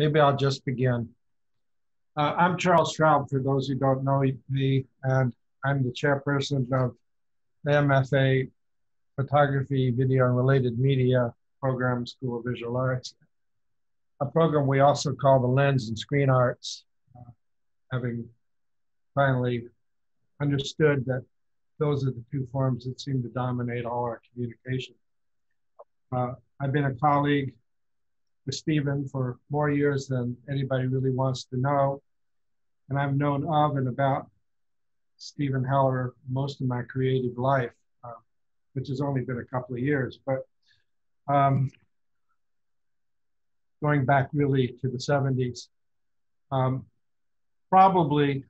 Maybe I'll just begin. I'm Charles Straub, for those who don't know me, and I'm the chairperson of the MFA Photography, Video, and Related Media program, School of Visual Arts, a program we also call the Lens and Screen Arts, having finally understood that those are the two forms that seem to dominate all our communication. I've been a colleague with Stephen for more years than anybody really wants to know. And I've known of and about Stephen Heller most of my creative life, which has only been a couple of years. But going back really to the 70s, probably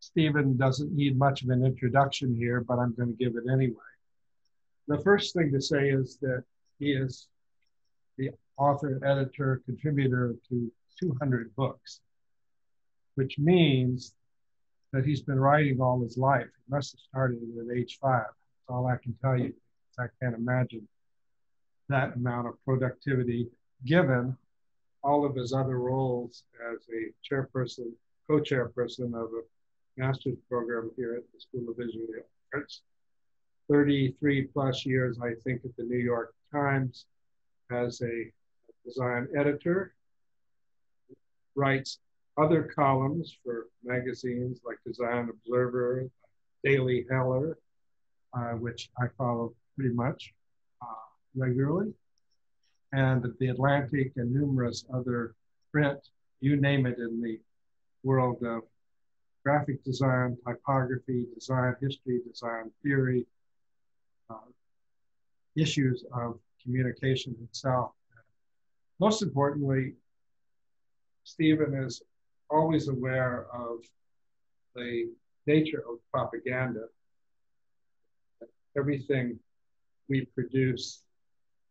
Stephen doesn't need much of an introduction here, but I'm going to give it anyway. The first thing to say is that he is the author, editor, contributor to 200 books, which means that he's been writing all his life. He must have started at age 5. That's all I can tell you. I can't imagine that amount of productivity given all of his other roles as a chairperson, co-chairperson of a master's program here at the School of Visual Arts. 33 plus years, I think, at the New York Times as a design editor, writes other columns for magazines like Design Observer, Daily Heller, which I follow pretty much regularly, and The Atlantic and numerous other print, you name it, in the world of graphic design, typography, design history, design theory, issues of communication itself. Most importantly, Stephen is always aware of the nature of propaganda. Everything we produce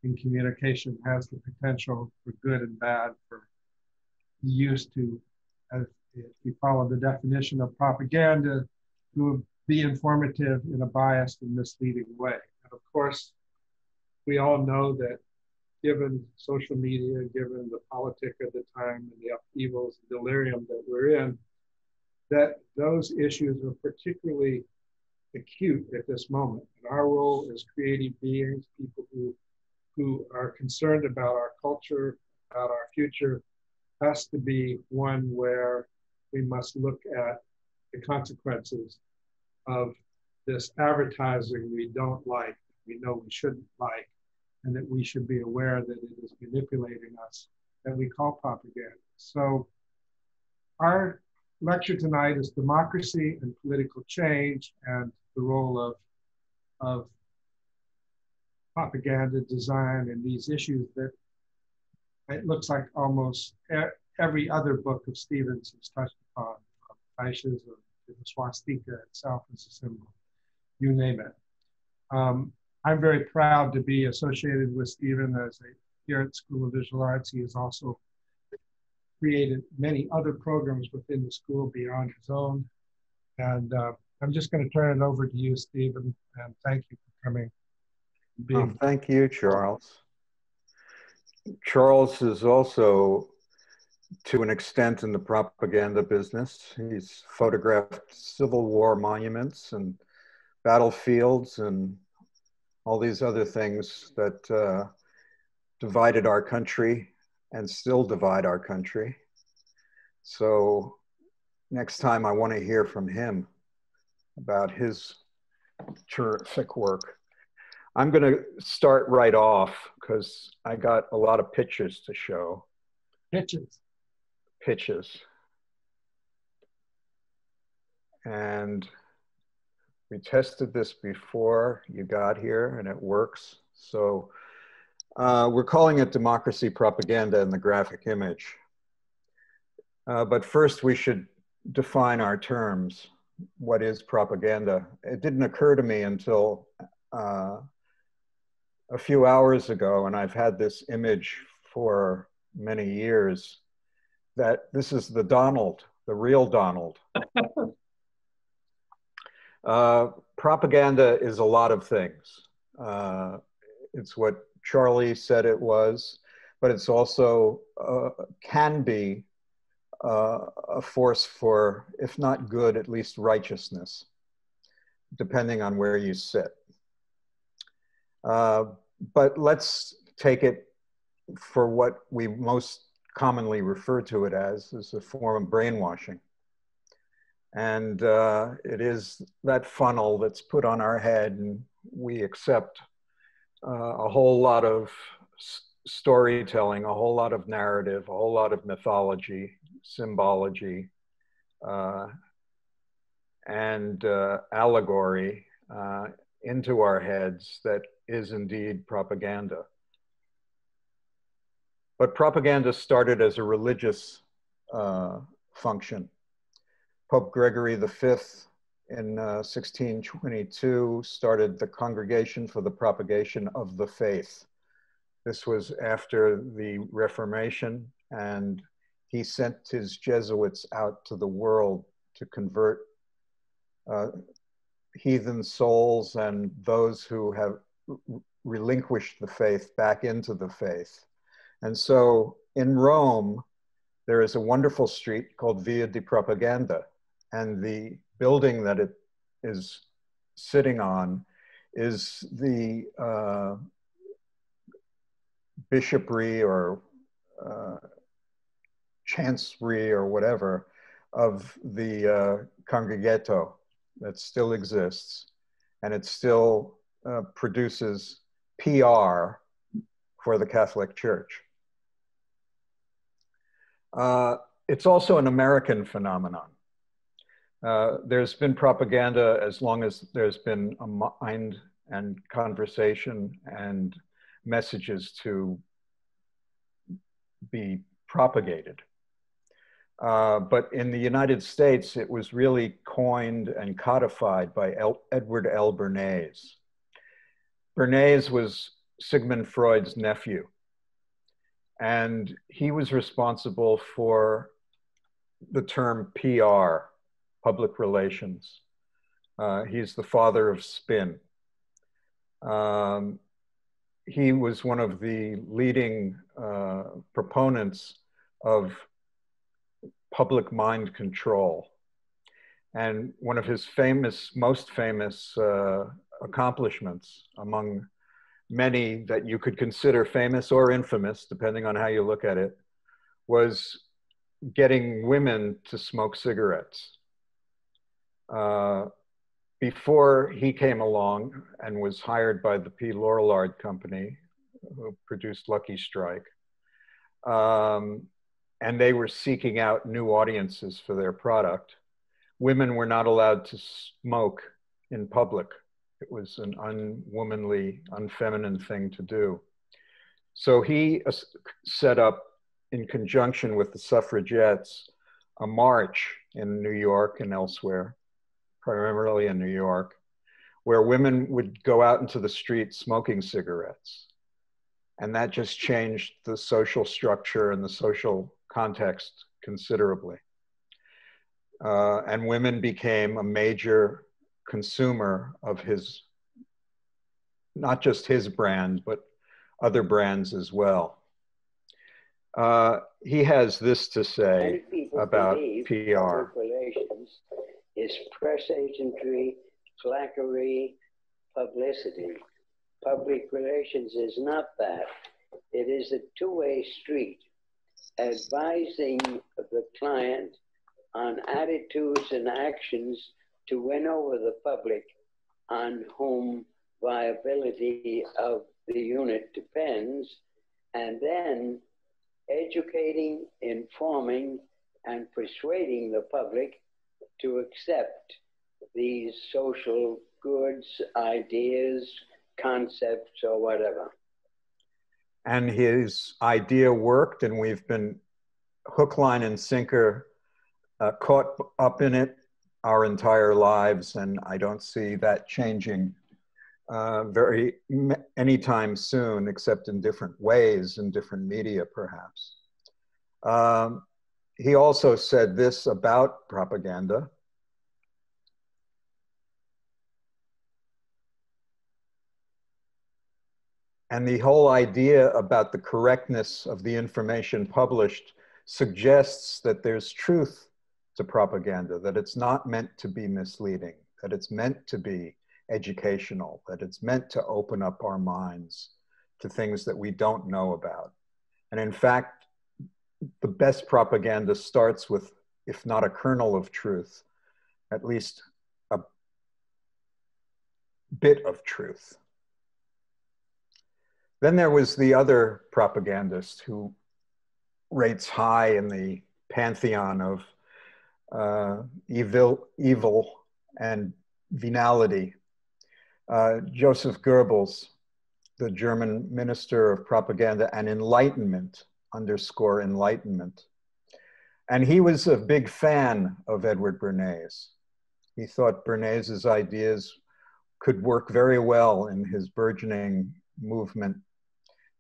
in communication has the potential for good and bad, for use to, as if you follow the definition of propaganda, to be informative in a biased and misleading way. And of course, we all know that given social media, given the politic of the time and the upheavals, the delirium that we're in, that those issues are particularly acute at this moment. And our role as creative beings, people who are concerned about our culture, about our future, has to be one where we must look at the consequences of this advertising we don't like, we know we shouldn't like, and that we should be aware that it is manipulating us, that we call propaganda. So our lecture tonight is democracy and political change and the role of propaganda design and these issues that it looks like almost every other book of Stephen's has touched upon, from fascism to the swastika itself as a symbol, you name it. I'm very proud to be associated with Stephen as here at School of Visual Arts. He has also created many other programs within the school beyond his own. And I'm just going to turn it over to you, Stephen, and thank you for coming. Thank you, Charles. Charles is also, to an extent, in the propaganda business. He's photographed Civil War monuments and battlefields and all these other things that divided our country and still divide our country. So next time I want to hear from him about his terrific work. I'm going to start right off because I got a lot of pictures to show. Pictures. Pictures. And we tested this before you got here and it works. So we're calling it democracy, propaganda, and the graphic image. But first we should define our terms. What is propaganda? It didn't occur to me until a few hours ago, and I've had this image for many years, that this is the Donald, the real Donald. Propaganda is a lot of things. It's what Charlie said it was, but it's also can be a force for, if not good, at least righteousness, depending on where you sit. But let's take it for what we most commonly refer to it as a form of brainwashing. And it is that funnel that's put on our head, and we accept a whole lot of storytelling, a whole lot of narrative, a whole lot of mythology, symbology, and allegory into our heads that is indeed propaganda. But propaganda started as a religious function. Pope Gregory V in 1622 started the Congregation for the Propagation of the Faith. This was after the Reformation, and he sent his Jesuits out to the world to convert heathen souls and those who have relinquished the faith back into the faith. And so in Rome, there is a wonderful street called Via di Propaganda. And the building that it is sitting on is the bishopric or chancery or whatever of the Congregato that still exists. And it still produces PR for the Catholic Church. It's also an American phenomenon. There's been propaganda as long as there's been a mind and conversation and messages to be propagated. But in the United States, it was really coined and codified by Edward L. Bernays. Bernays was Sigmund Freud's nephew. And he was responsible for the term PR, public relations. He's the father of spin. He was one of the leading proponents of public mind control. And one of his famous, most famous accomplishments among many that you could consider famous or infamous, depending on how you look at it, was getting women to smoke cigarettes. Before he came along and was hired by the P. Lorillard Company, who produced Lucky Strike, and they were seeking out new audiences for their product, women were not allowed to smoke in public. It was an unwomanly, unfeminine thing to do. So he set up, in conjunction with the suffragettes, a march in New York and elsewhere, primarily in New York, where women would go out into the street smoking cigarettes. And that just changed the social structure and the social context considerably. And women became a major consumer of his, not just his brand, but other brands as well. He has this to say about PR. Relations is press agentry, flackery, publicity. Public relations is not that. It is a two-way street, advising the client on attitudes and actions to win over the public on whom viability of the unit depends, and then educating, informing, and persuading the public to accept these social goods, ideas, concepts, or whatever. And his idea worked, and we've been hook, line, and sinker caught up in it our entire lives, and I don't see that changing anytime soon, except in different ways, in different media, perhaps. He also said this about propaganda. And the whole idea about the correctness of the information published suggests that there's truth to propaganda, that it's not meant to be misleading, that it's meant to be educational, that it's meant to open up our minds to things that we don't know about. And in fact, the best propaganda starts with, if not a kernel of truth, at least a bit of truth. Then there was the other propagandist who rates high in the pantheon of evil and venality. Joseph Goebbels, the German minister of propaganda and enlightenment, underscore enlightenment. And he was a big fan of Edward Bernays. He thought Bernays's ideas could work very well in his burgeoning movement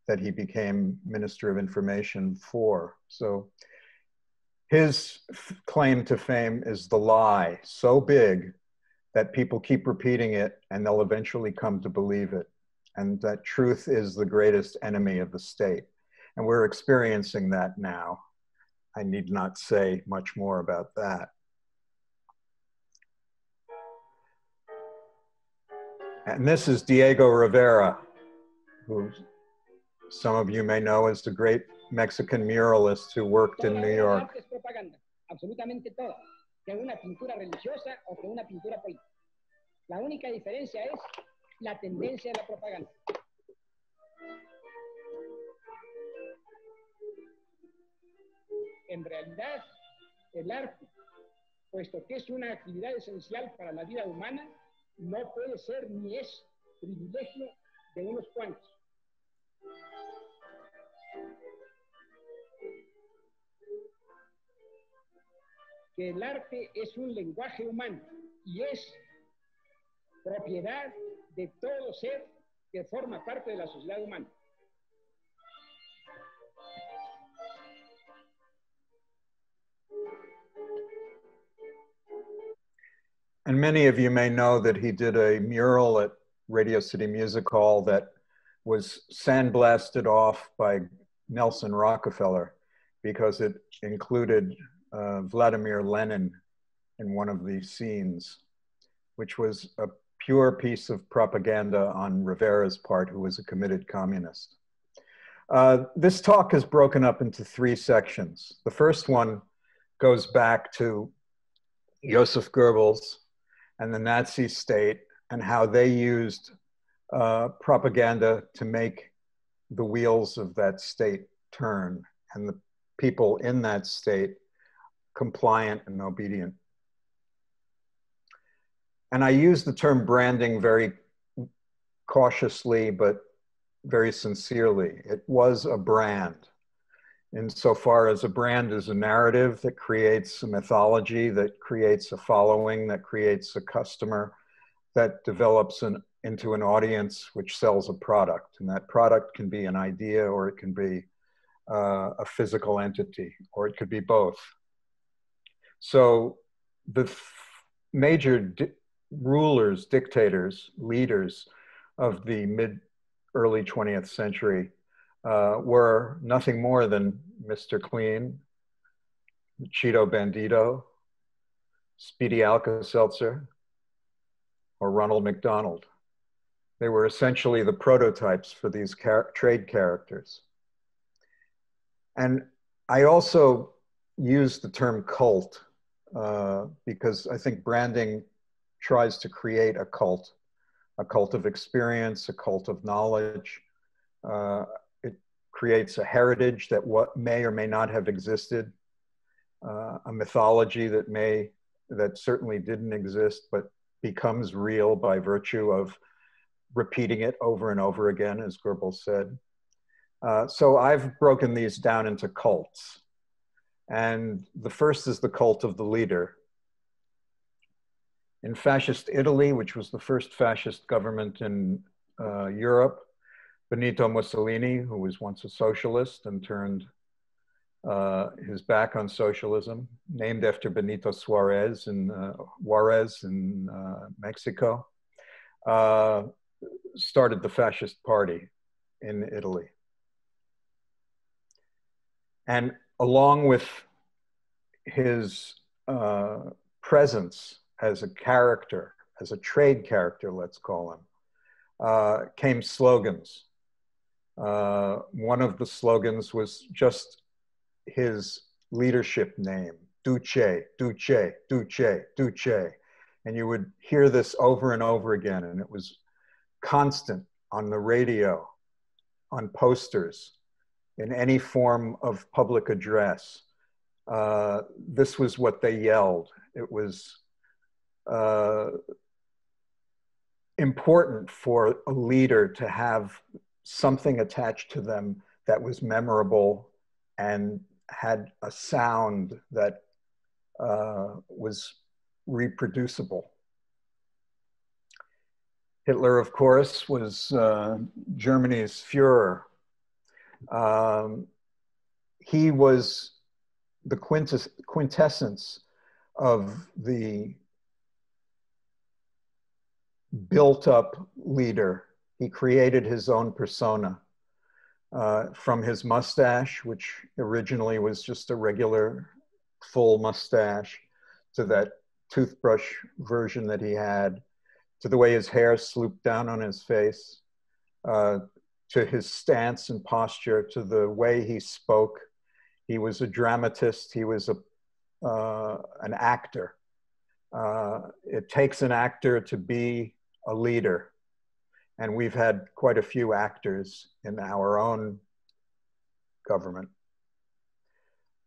that he became Minister of Information for. So his claim to fame is the lie, so big that people keep repeating it and they'll eventually come to believe it. And that truth is the greatest enemy of the state. And we're experiencing that now. I need not say much more about that. And this is Diego Rivera, who some of you may know as the great Mexican muralist who worked in New York. En realidad, el arte, puesto que es una actividad esencial para la vida humana, no puede ser ni es privilegio de unos cuantos. Que el arte es un lenguaje humano y es propiedad de todo ser que forma parte de la sociedad humana. And many of you may know that he did a mural at Radio City Music Hall that was sandblasted off by Nelson Rockefeller because it included Vladimir Lenin in one of the scenes, which was a pure piece of propaganda on Rivera's part, who was a committed communist. This talk is broken up into three sections. The first one goes back to Joseph Goebbels and the Nazi state and how they used propaganda to make the wheels of that state turn and the people in that state compliant and obedient. And I use the term branding very cautiously, but very sincerely. It was a brand. Insofar as a brand is a narrative that creates a mythology, that creates a following, that creates a customer, that develops into an audience which sells a product. And that product can be an idea, or it can be a physical entity, or it could be both. So the major rulers, dictators, leaders of the mid-early 20th century were nothing more than Mr. Clean, Cheeto Bandito, Speedy Alka-Seltzer, or Ronald McDonald. They were essentially the prototypes for these trade characters. And I also use the term cult because I think branding tries to create a cult of experience, a cult of knowledge. It creates a heritage that what may or may not have existed, a mythology that certainly didn't exist, but becomes real by virtue of repeating it over and over again, as Goebbels said. So I've broken these down into cults. And the first is the cult of the leader. In fascist Italy, which was the first fascist government in Europe, Benito Mussolini, who was once a socialist and turned his back on socialism, named after Benito Juarez in Mexico, started the fascist party. in Italy. And along with his presence as a character, as a trade character, let's call him, came slogans. One of the slogans was just his leadership name, Duce, Duce, Duce, Duce. And you would hear this over and over again, and it was constant on the radio, on posters, in any form of public address. This was what they yelled. It was important for a leader to have something attached to them that was memorable and had a sound that was reproducible. Hitler, of course, was Germany's Führer. He was the quintessence of the built-up leader. He created his own persona from his mustache, which originally was just a regular full mustache, to that toothbrush version that he had, to the way his hair slooped down on his face, to his stance and posture, to the way he spoke. He was a dramatist, he was a, an actor. It takes an actor to be a leader. And we've had quite a few actors in our own government.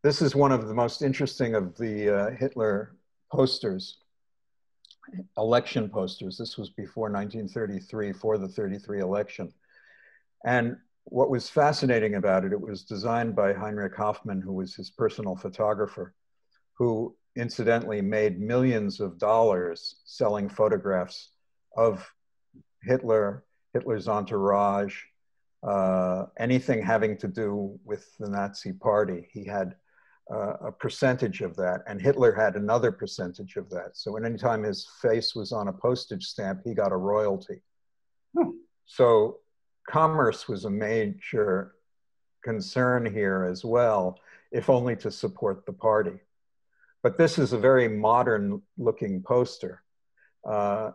This is one of the most interesting of the Hitler posters, election posters. This was before 1933, for the 33 election. And what was fascinating about it, it was designed by Heinrich Hoffmann, who was his personal photographer, who incidentally made millions of dollars selling photographs of Hitler, Hitler's entourage, anything having to do with the Nazi Party. He had a percentage of that, and Hitler had another percentage of that. So at any time his face was on a postage stamp, he got a royalty. Hmm. So commerce was a major concern here as well, if only to support the party. But this is a very modern looking poster.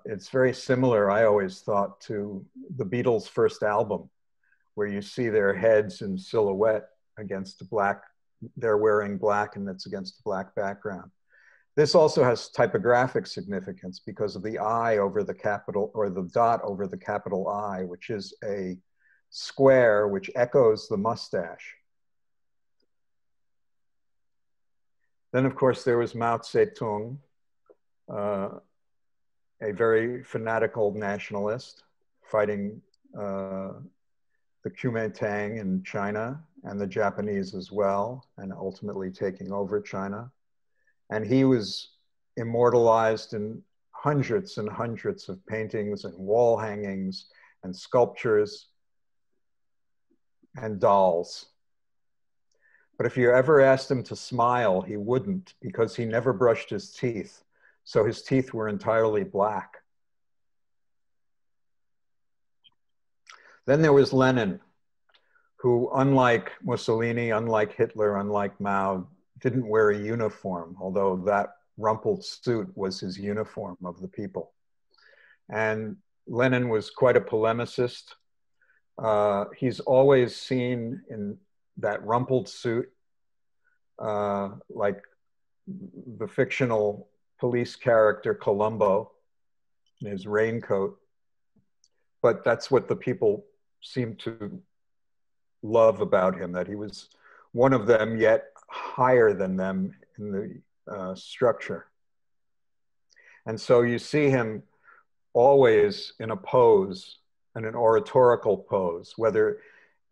It's very similar, I always thought, to the Beatles' first album, where you see their heads in silhouette against the black, they're wearing black and it's against the black background. This also has typographic significance because of the I over the capital, or the dot over the capital I, which is a square which echoes the mustache. Then of course there was Mao Tse Tung, a very fanatical nationalist fighting the Kuomintang in China and the Japanese as well, and ultimately taking over China. And he was immortalized in hundreds and hundreds of paintings and wall hangings and sculptures and dolls. But if you ever asked him to smile, he wouldn't, because he never brushed his teeth. So his teeth were entirely black. Then there was Lenin, who, unlike Mussolini, unlike Hitler, unlike Mao, didn't wear a uniform, although that rumpled suit was his uniform of the people. And Lenin was quite a polemicist. He's always seen in that rumpled suit, like the fictional police character Columbo in his raincoat. But that's what the people seemed to love about him, that he was one of them, yet higher than them in the structure. And so you see him always in a pose, in an oratorical pose, whether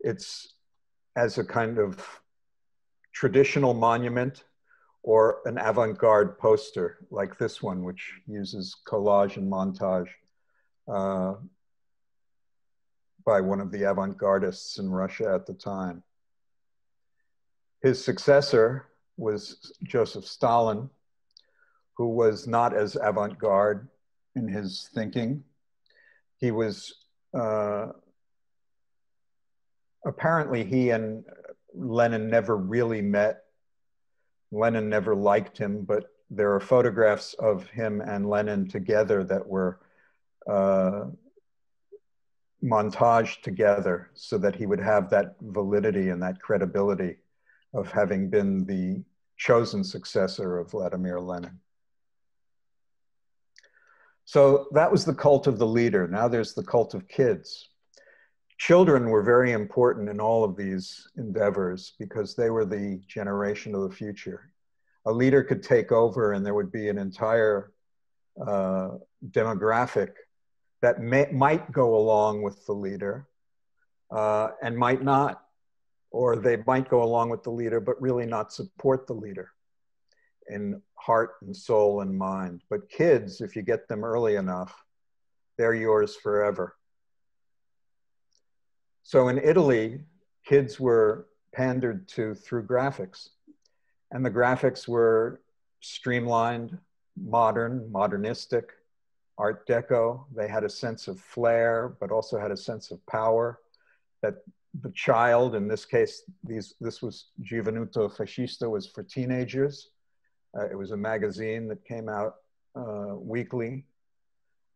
it's as a kind of traditional monument or an avant-garde poster like this one, which uses collage and montage by one of the avant-gardists in Russia at the time. His successor was Joseph Stalin, who was not as avant-garde in his thinking. He was apparently he and Lenin never really met. Lenin never liked him, but there are photographs of him and Lenin together that were montaged together so that he would have that validity and that credibility of having been the chosen successor of Vladimir Lenin. So that was the cult of the leader. Now there's the cult of kids. Children were very important in all of these endeavors because they were the generation of the future. A leader could take over and there would be an entire demographic that might go along with the leader and might not, or they might go along with the leader but really not support the leader in heart and soul and mind. But kids, if you get them early enough, they're yours forever. So in Italy, kids were pandered to through graphics, and the graphics were streamlined, modern, modernistic, Art Deco. They had a sense of flair, but also had a sense of power that the child, in this case, this was Giovenuto Fascista, was for teenagers. It was a magazine that came out weekly.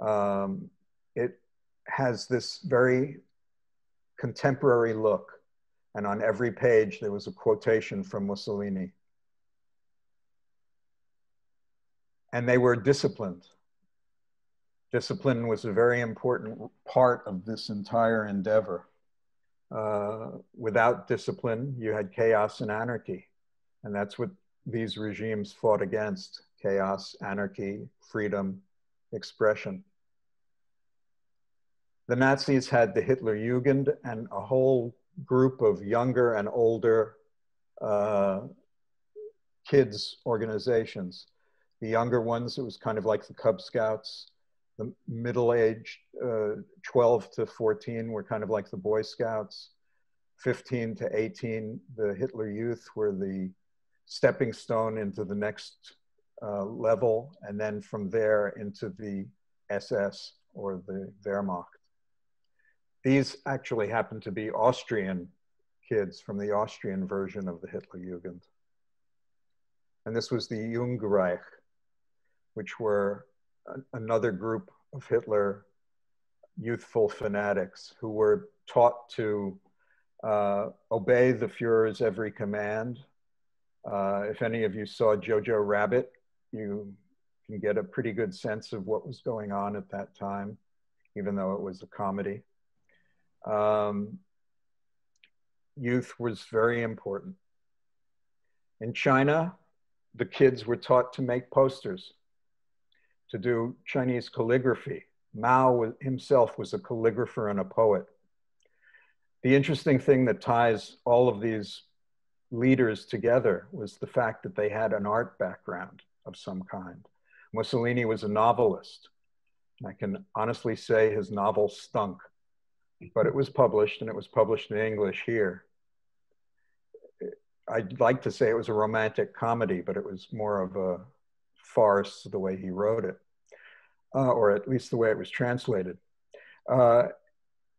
It has this very contemporary look, and on every page there was a quotation from Mussolini. And they were disciplined. Discipline was a very important part of this entire endeavor. Without discipline, you had chaos and anarchy, and that's what these regimes fought against: chaos, anarchy, freedom, expression. The Nazis had the Hitler Jugend and a whole group of younger and older kids organizations. The younger ones, it was kind of like the Cub Scouts. The middle-aged 12 to 14 were kind of like the Boy Scouts. 15 to 18, the Hitler Youth were the stepping stone into the next level, and then from there into the SS or the Wehrmacht. These actually happened to be Austrian kids from the Austrian version of the Hitler Jugend. And this was the Jungreich, which were another group of Hitler youthful fanatics who were taught to obey the Fuhrer's every command. If any of you saw Jojo Rabbit, you can get a pretty good sense of what was going on at that time, even though it was a comedy. Youth was very important. In China, the kids were taught to make posters, to do Chinese calligraphy. Mao himself was a calligrapher and a poet. The interesting thing that ties all of these leaders together was the fact that they had an art background of some kind. Mussolini was a novelist. I can honestly say his novel stunk, but it was published, and it was published in English here. I'd like to say it was a romantic comedy, but it was more of a farce the way he wrote it, or at least the way it was translated.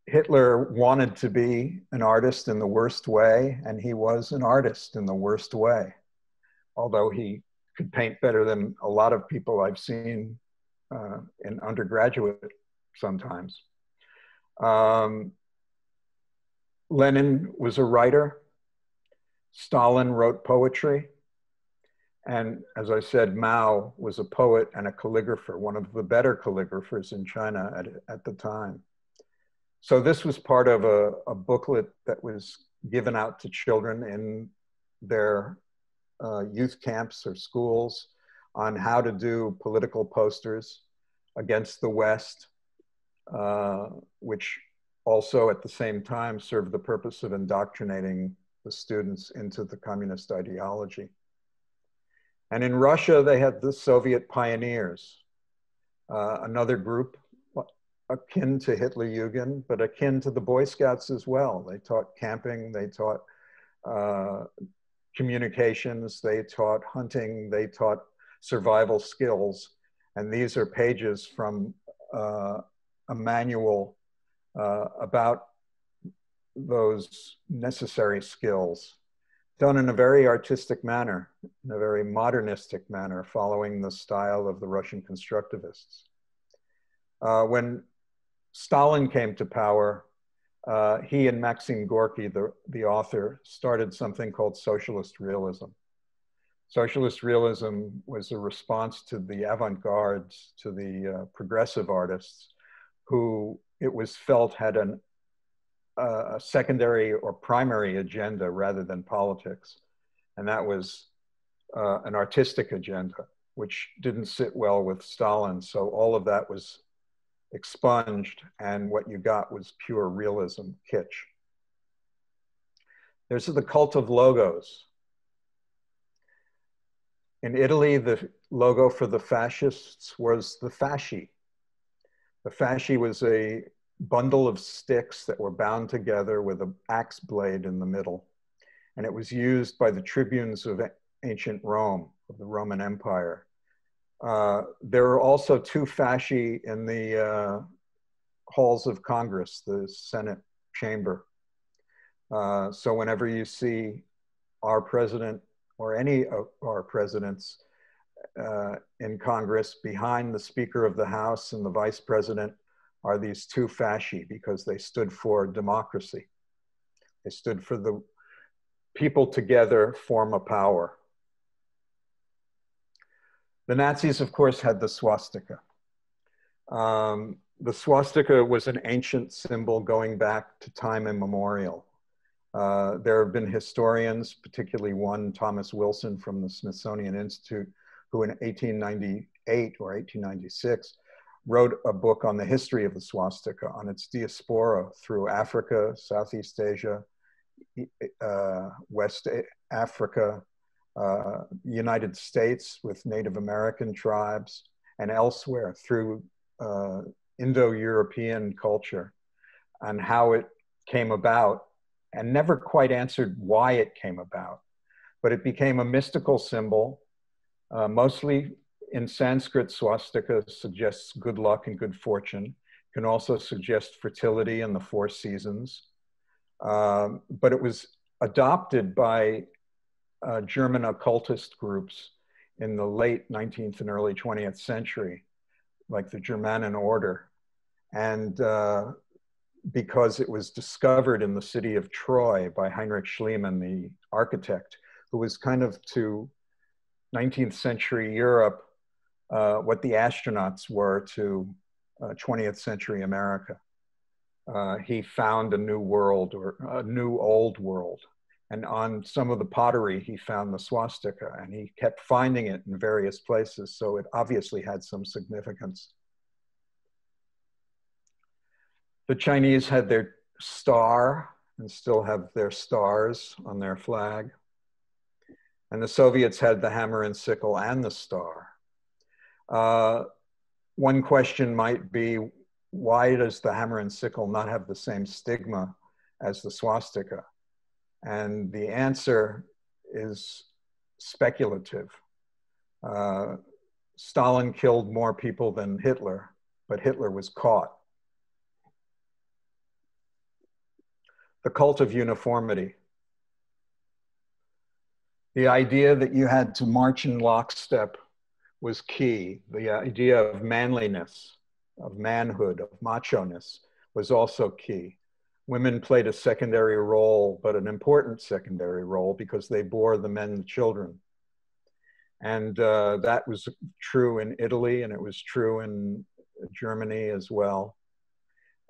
Hitler wanted to be an artist in the worst way, and he was an artist in the worst way. Although he could paint better than a lot of people I've seen in undergraduate sometimes. Lenin was a writer. Stalin wrote poetry. And as I said, Mao was a poet and a calligrapher, one of the better calligraphers in China at the time. So this was part of a booklet that was given out to children in their youth camps or schools on how to do political posters against the West, which also at the same time served the purpose of indoctrinating the students into the communist ideology. And in Russia, they had the Soviet pioneers, another group akin to Hitler Jugend, but akin to the Boy Scouts as well. They taught camping, they taught communications, they taught hunting, they taught survival skills. And these are pages from a manual about those necessary skills, done in a very artistic manner, in a very modernistic manner, following the style of the Russian constructivists. When Stalin came to power, he and Maxim Gorky, the author, started something called socialist realism. Socialist realism was a response to the avant-gardes, to the progressive artists, who it was felt had a secondary or primary agenda rather than politics. And that was an artistic agenda, which didn't sit well with Stalin. So all of that was expunged, and what you got was pure realism, kitsch. There's the cult of logos. In Italy, the logo for the fascists was the fasci. The fasci was a bundle of sticks that were bound together with an axe blade in the middle. And it was used by the tribunes of ancient Rome, of the Roman Empire. There were also two fasci in the halls of Congress, the Senate chamber. So whenever you see our president or any of our presidents in Congress, behind the Speaker of the House and the Vice President are these two fasci, because they stood for democracy. They stood for the people together form a power. The Nazis, of course, had the swastika. The swastika was an ancient symbol going back to time immemorial. There have been historians, particularly one, Thomas Wilson from the Smithsonian Institute, who in 1898 or 1896 wrote a book on the history of the swastika, on its diaspora through Africa, Southeast Asia, West Africa, United States with Native American tribes, and elsewhere through Indo-European culture, and how it came about, and never quite answered why it came about. But it became a mystical symbol, mostly in Sanskrit. Swastika suggests good luck and good fortune, can also suggest fertility and the four seasons. But it was adopted by German occultist groups in the late 19th and early 20th century, like the Germanen Order. And because it was discovered in the city of Troy by Heinrich Schliemann, the architect, who was kind of, to 19th century Europe, what the astronauts were to 20th century America. He found a new world, or a new old world. And on some of the pottery, he found the swastika, and he kept finding it in various places. So it obviously had some significance. The Chinese had their star and still have their stars on their flag. And the Soviets had the hammer and sickle and the star. One question might be, why does the hammer and sickle not have the same stigma as the swastika? And the answer is speculative. Stalin killed more people than Hitler, but Hitler was caught. The cult of uniformity. The idea that you had to march in lockstep was key. The idea of manliness, of manhood, of macho-ness was also key. Women played a secondary role, but an important secondary role, because they bore the men and the children. And that was true in Italy, and it was true in Germany as well.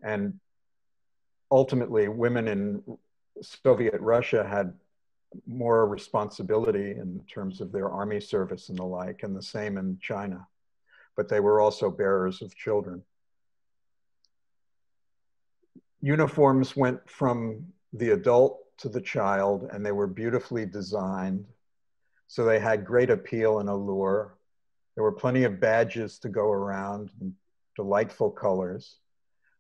And ultimately, women in Soviet Russia had more responsibility in terms of their army service and the like, and the same in China. But they were also bearers of children. Uniforms went from the adult to the child, and they were beautifully designed. So they had great appeal and allure. There were plenty of badges to go around, and delightful colors.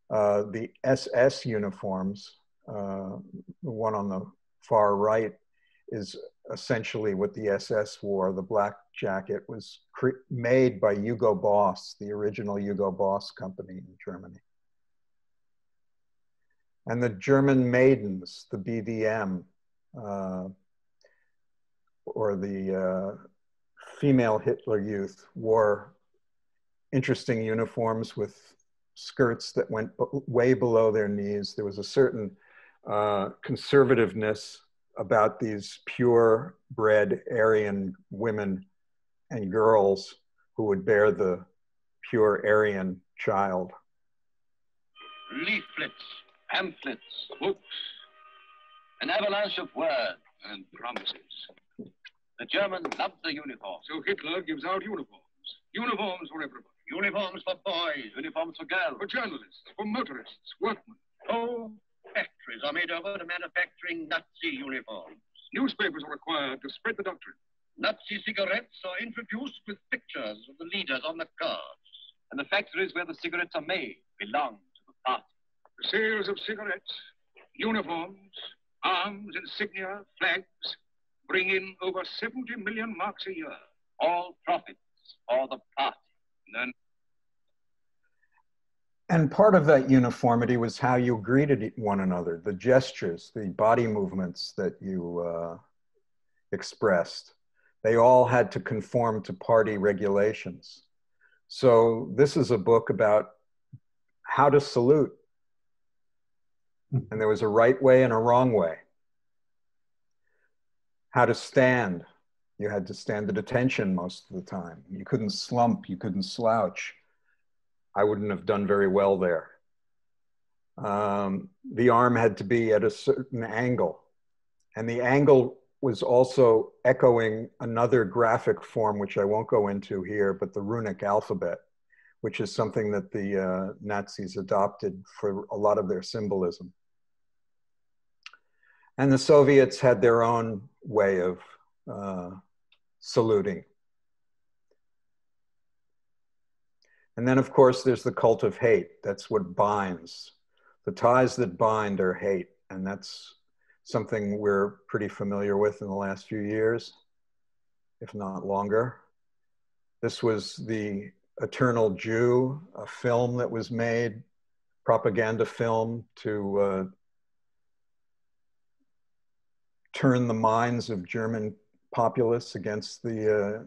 The SS uniforms, the one on the far right is essentially what the SS wore. The black jacket was made by Hugo Boss, the original Hugo Boss company in Germany. and the German Maidens, the BDM, or the female Hitler Youth, wore interesting uniforms with skirts that went way below their knees. There was a certain conservativeness about these pure-bred Aryan women and girls who would bear the pure Aryan child. Leaflets, pamphlets, books, an avalanche of words and promises. The Germans loved the uniform. So Hitler gives out uniforms. Uniforms for everybody. Uniforms for boys, uniforms for girls. For journalists, for motorists, workmen. Oh, factories are made over to manufacturing Nazi uniforms. Newspapers are required to spread the doctrine. Nazi cigarettes are introduced with pictures of the leaders on the cards. And the factories where the cigarettes are made belong to the party. The sales of cigarettes, uniforms, arms, insignia, flags, bring in over 70 million marks a year. All profits for the party. None. And part of that uniformity was how you greeted one another, the gestures, the body movements that you expressed. They all had to conform to party regulations. So this is a book about how to salute. And there was a right way and a wrong way. How to stand. You had to stand at attention most of the time. You couldn't slump, you couldn't slouch. I wouldn't have done very well there. The arm had to be at a certain angle. And the angle was also echoing another graphic form, which I won't go into here, but the runic alphabet, which is something that the Nazis adopted for a lot of their symbolism. And the Soviets had their own way of saluting. And then, of course, there's the cult of hate. That's what binds. The ties that bind are hate, and that's something we're pretty familiar with in the last few years, if not longer. This was The Eternal Jew, a film that was made, propaganda film, to turn the minds of German populace against the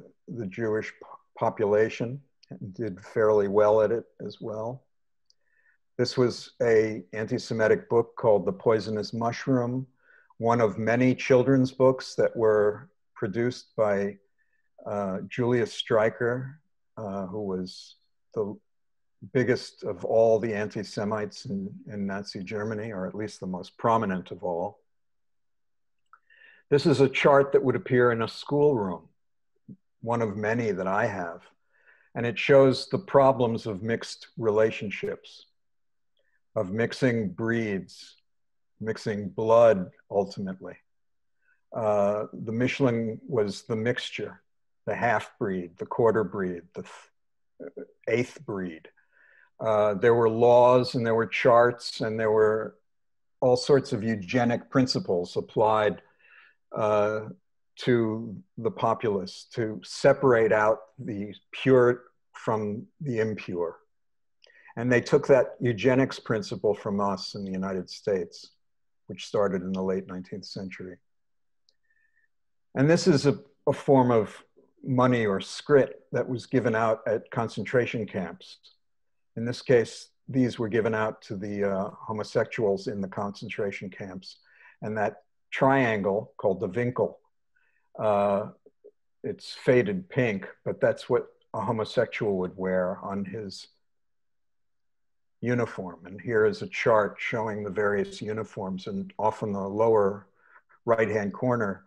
Jewish population, and did fairly well at it as well. This was an anti-Semitic book called The Poisonous Mushroom, one of many children's books that were produced by Julius Streicher, who was the biggest of all the anti-Semites in Nazi Germany, or at least the most prominent of all. This is a chart that would appear in a schoolroom, one of many that I have, and it shows the problems of mixed relationships, of mixing breeds, mixing blood, ultimately. The Mischling was the mixture, the half-breed, the quarter-breed, the eighth breed. There were laws and there were charts and there were all sorts of eugenic principles applied to the populace to separate out the pure from the impure. And they took that eugenics principle from us in the United States, which started in the late 19th century. And this is a form of money or scrip that was given out at concentration camps. In this case, these were given out to the homosexuals in the concentration camps, and that triangle called the Winkel. It's faded pink, but that's what a homosexual would wear on his uniform. And here is a chart showing the various uniforms, and off in the lower right-hand corner,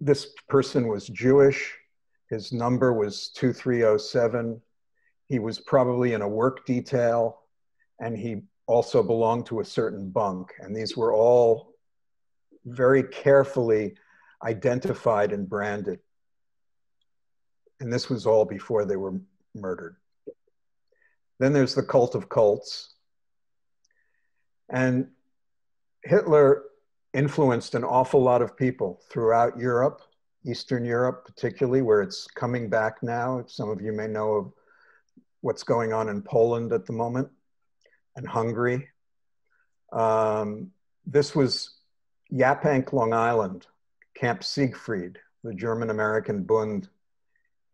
this person was Jewish. His number was 2307. He was probably in a work detail, and he also belonged to a certain bunk. And these were all very carefully identified and branded. And this was all before they were murdered. Then there's the cult of cults. And Hitler influenced an awful lot of people throughout Europe, Eastern Europe particularly, where it's coming back now. Some of you may know of what's going on in Poland at the moment, and Hungary. This was Yaphank, Long Island, Camp Siegfried, the German-American Bund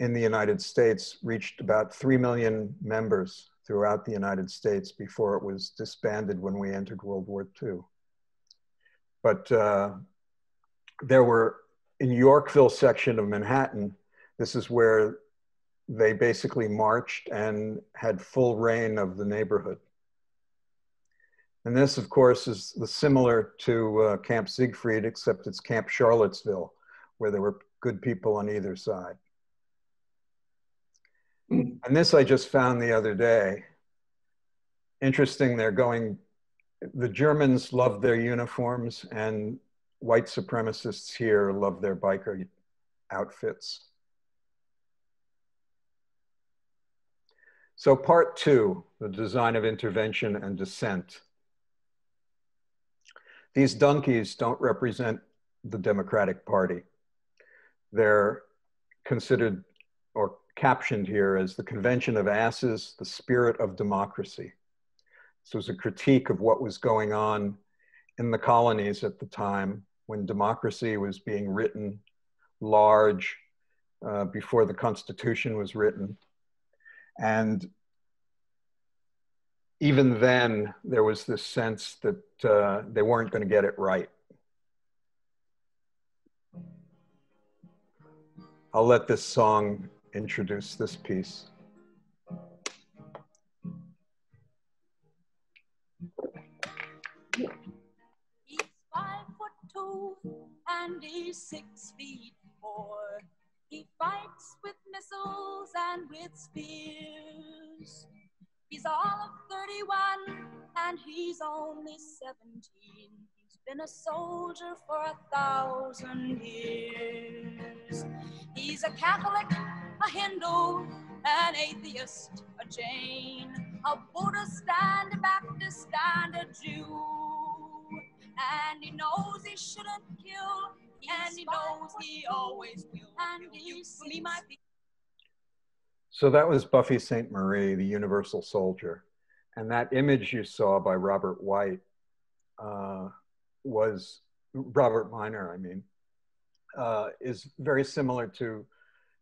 in the United States, reached about 3 million members throughout the United States before it was disbanded when we entered World War II. But there were, in Yorkville section of Manhattan, this is where they basically marched and had full reign of the neighborhood. And this, of course, is similar to Camp Siegfried, except it's Camp Charlottesville, where there were good people on either side. And this I just found the other day. Interesting, they're going, the Germans love their uniforms and white supremacists here love their biker outfits. So part two, the design of intervention and dissent. These donkeys don't represent the Democratic Party. They're considered or captioned here as the convention of asses, the spirit of democracy. This was a critique of what was going on in the colonies at the time when democracy was being written large before the Constitution was written. And even then, there was this sense that they weren't going to get it right. I'll let this song introduce this piece. He's 5'2" and he's 6'4". He fights with missiles and with spears. He's all of 31 and he's only 17. He's been a soldier for 1,000 years. He's a Catholic, a Hindu, an atheist, a Jain, a Buddhist, and a Baptist, and a Jew. And he knows he shouldn't kill, and he knows he always will. And he's me, my people. So that was Buffy Sainte-Marie, the Universal Soldier. And that image you saw by Robert White was, Robert Minor, I mean, is very similar to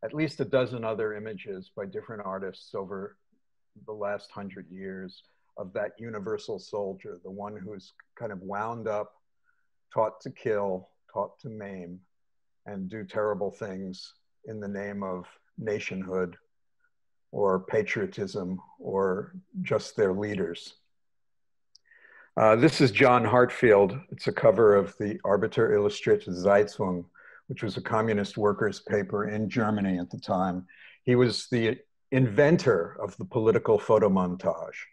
at least a dozen other images by different artists over the last 100 years of that universal soldier, the one who's kind of wound up, taught to kill, taught to maim, and do terrible things in the name of nationhood, or patriotism, or just their leaders. This is John Hartfield. It's a cover of the Arbeiter Illustrierte Zeitung, which was a communist workers' paper in Germany at the time. He was the inventor of the political photomontage.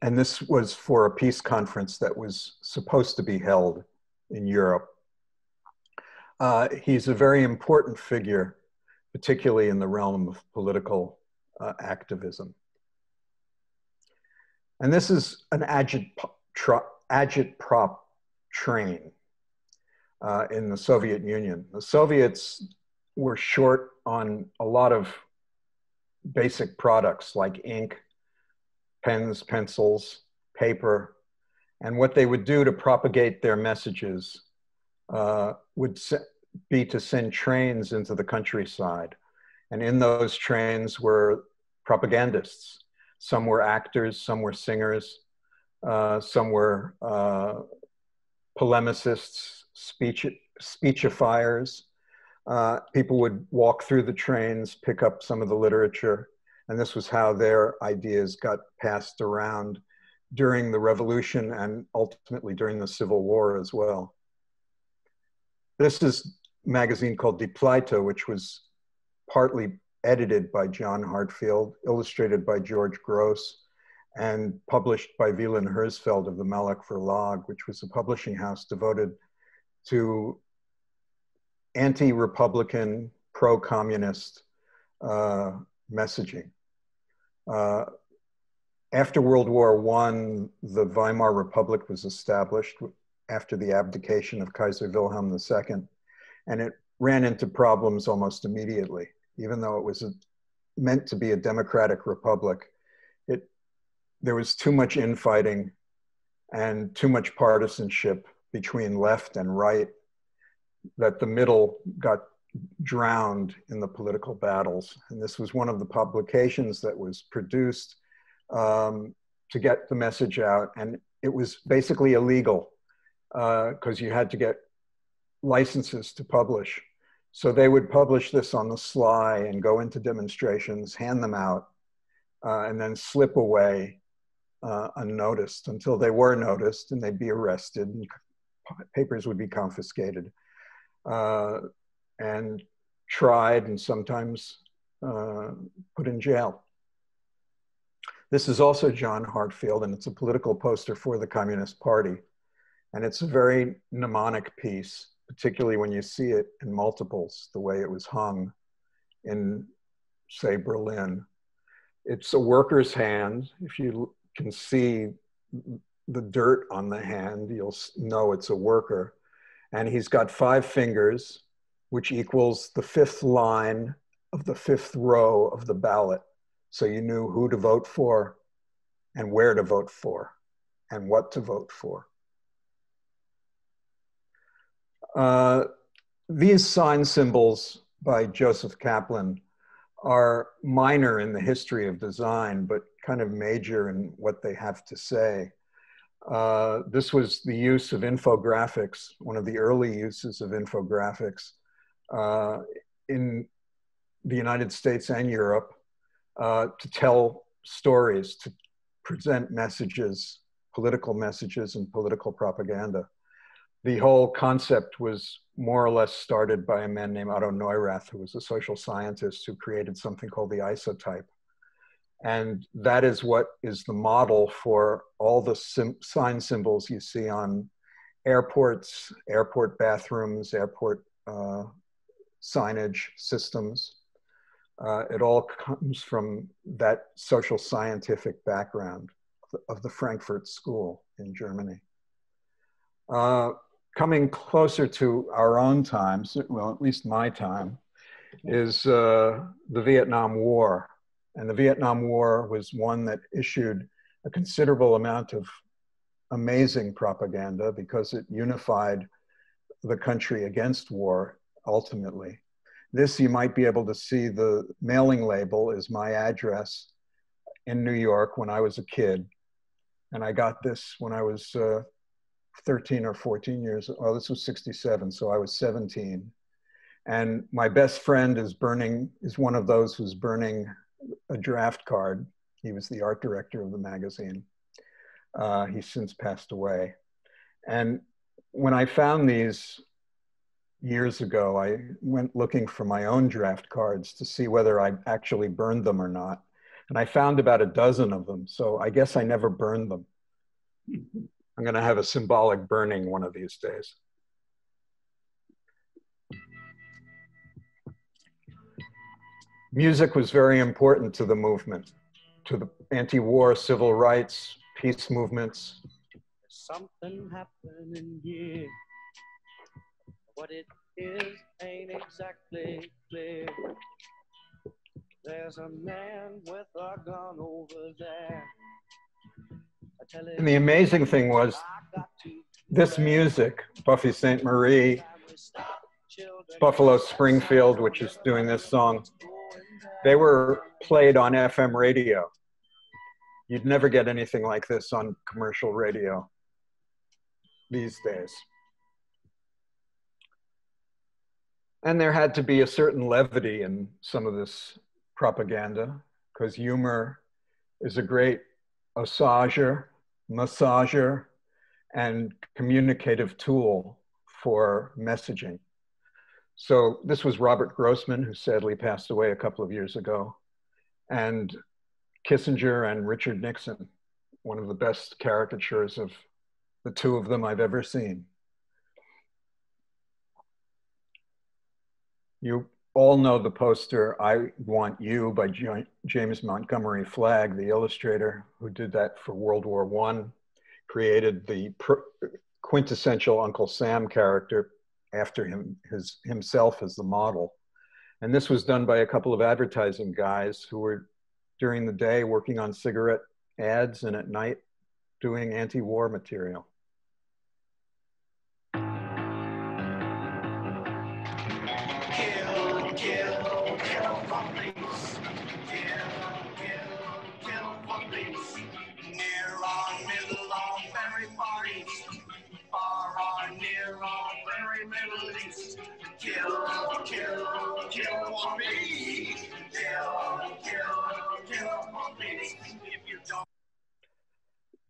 And this was for a peace conference that was supposed to be held in Europe. He's a very important figure, particularly in the realm of political activism. And this is an agitprop train in the Soviet Union. The Soviets were short on a lot of basic products like ink, pens, pencils, paper. And what they would do to propagate their messages would be to send trains into the countryside. And in those trains were propagandists. Some were actors, some were singers, some were polemicists, speechifiers. People would walk through the trains, pick up some of the literature, and this was how their ideas got passed around during the revolution and ultimately during the Civil War as well. This is a magazine called Die Pleite, which was partly edited by John Hartfield, illustrated by George Gross, and published by Wieland Hersfeld of the Malek Verlag, which was a publishing house devoted to anti-Republican, pro-communist messaging. After World War I, the Weimar Republic was established after the abdication of Kaiser Wilhelm II, and it ran into problems almost immediately. Even though it was meant to be a democratic republic, it there was too much infighting and too much partisanship between left and right, that the middle got drowned in the political battles. And this was one of the publications that was produced to get the message out. And it was basically illegal because you had to get licenses to publish. So they would publish this on the sly and go into demonstrations, hand them out, and then slip away unnoticed until they were noticed and they'd be arrested and papers would be confiscated and tried and sometimes put in jail. This is also John Hartfield, and it's a political poster for the Communist Party. And it's a very mnemonic piece, particularly when you see it in multiples, the way it was hung in, say, Berlin. It's a worker's hand. If you can see the dirt on the hand, you'll know it's a worker. And he's got 5 fingers, which equals the 5th line of the 5th row of the ballot. So you knew who to vote for and where to vote for and what to vote for. These sign symbols by Joseph Kaplan are minor in the history of design, but kind of major in what they have to say. This was the use of infographics, one of the early uses of infographics in the United States and Europe to tell stories, to present messages, political messages and political propaganda. The whole concept was more or less started by a man named Otto Neurath, who was a social scientist who created something called the isotype. And that is what is the model for all the sign symbols you see on airports, airport bathrooms, airport signage systems. It all comes from that social scientific background of the Frankfurt School in Germany. Coming closer to our own times, well, at least my time, is the Vietnam War. And the Vietnam War was one that issued a considerable amount of amazing propaganda because it unified the country against war, ultimately. This, you might be able to see the mailing label is my address in New York when I was a kid. And I got this when I was 13 or 14 years, oh, this was 67, so I was 17. And my best friend is one of those who's burning a draft card. He was the art director of the magazine. He's since passed away. And when I found these years ago, I went looking for my own draft cards to see whether I actually burned them or not. And I found about a dozen of them, so I guess I never burned them. I'm going to have a symbolic burning one of these days. Music was very important to the movement, to the anti-war civil rights, peace movements. Something happening here. What it is ain't exactly clear. There's a man with a gun over there. And the amazing thing was, this music, Buffy Sainte-Marie, Buffalo Springfield, which is doing this song, they were played on FM radio. You'd never get anything like this on commercial radio these days. And there had to be a certain levity in some of this propaganda, because humor is a great massager, and communicative tool for messaging. So this was Robert Grossman, who sadly passed away a couple of years ago, and Kissinger and Richard Nixon, one of the best caricatures of the two of them I've ever seen. You all know the poster, I Want You by James Montgomery Flagg, the illustrator who did that for World War I, created the quintessential Uncle Sam character after himself as the model. And this was done by a couple of advertising guys who were during the day working on cigarette ads and at night doing anti-war material.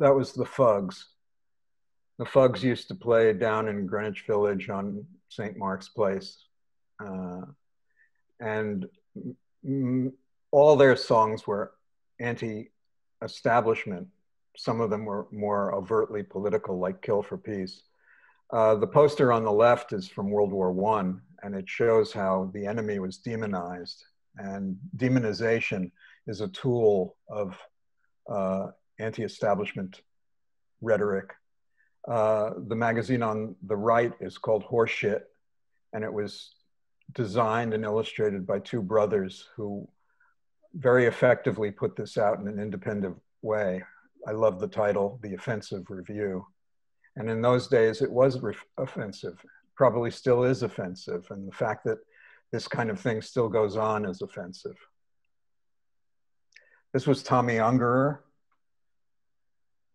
That was the Fugs. The Fugs used to play down in Greenwich Village on St. Mark's Place. All their songs were anti-establishment. Some of them were more overtly political, like Kill for Peace. The poster on the left is from World War I, and it shows how the enemy was demonized. And demonization is a tool of anti-establishment rhetoric. The magazine on the right is called Horseshit, and it was designed and illustrated by two brothers who very effectively put this out in an independent way. I love the title, The Offensive Review. And in those days, it was offensive, probably still is offensive. And the fact that this kind of thing still goes on is offensive. This was Tommy Ungerer,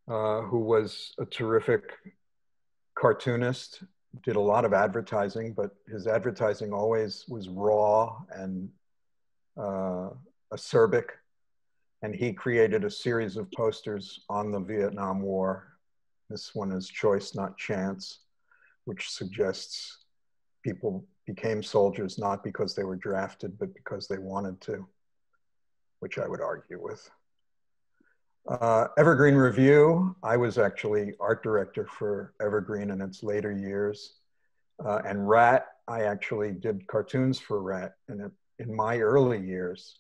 who was a terrific cartoonist, did a lot of advertising, but his advertising always was raw and acerbic. And he created a series of posters on the Vietnam War. This one is Choice, Not Chance, which suggests people became soldiers not because they were drafted, but because they wanted to, which I would argue with. Evergreen Review, I was actually art director for Evergreen in its later years. And Rat, I actually did cartoons for Rat in my early years.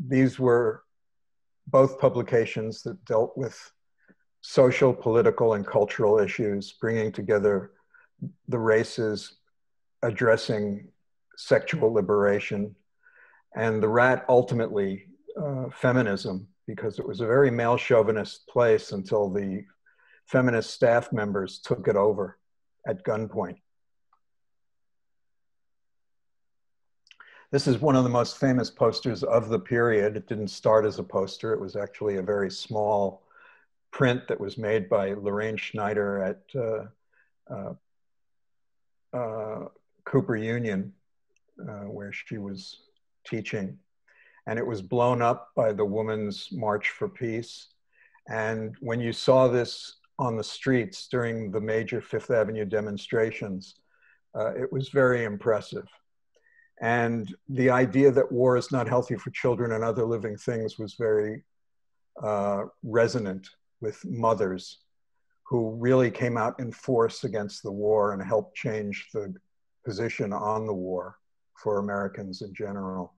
These were both publications that dealt with social, political, and cultural issues, bringing together the races, addressing sexual liberation, and the Rat ultimately feminism, because it was a very male chauvinist place until the feminist staff members took it over at gunpoint. This is one of the most famous posters of the period. It didn't start as a poster. It was actually a very small print that was made by Lorraine Schneider at Cooper Union, where she was teaching. And it was blown up by the Women's March for Peace. And when you saw this on the streets during the major Fifth Avenue demonstrations, it was very impressive. And the idea that war is not healthy for children and other living things was very resonant with mothers who really came out in force against the war and helped change the position on the war for Americans in general.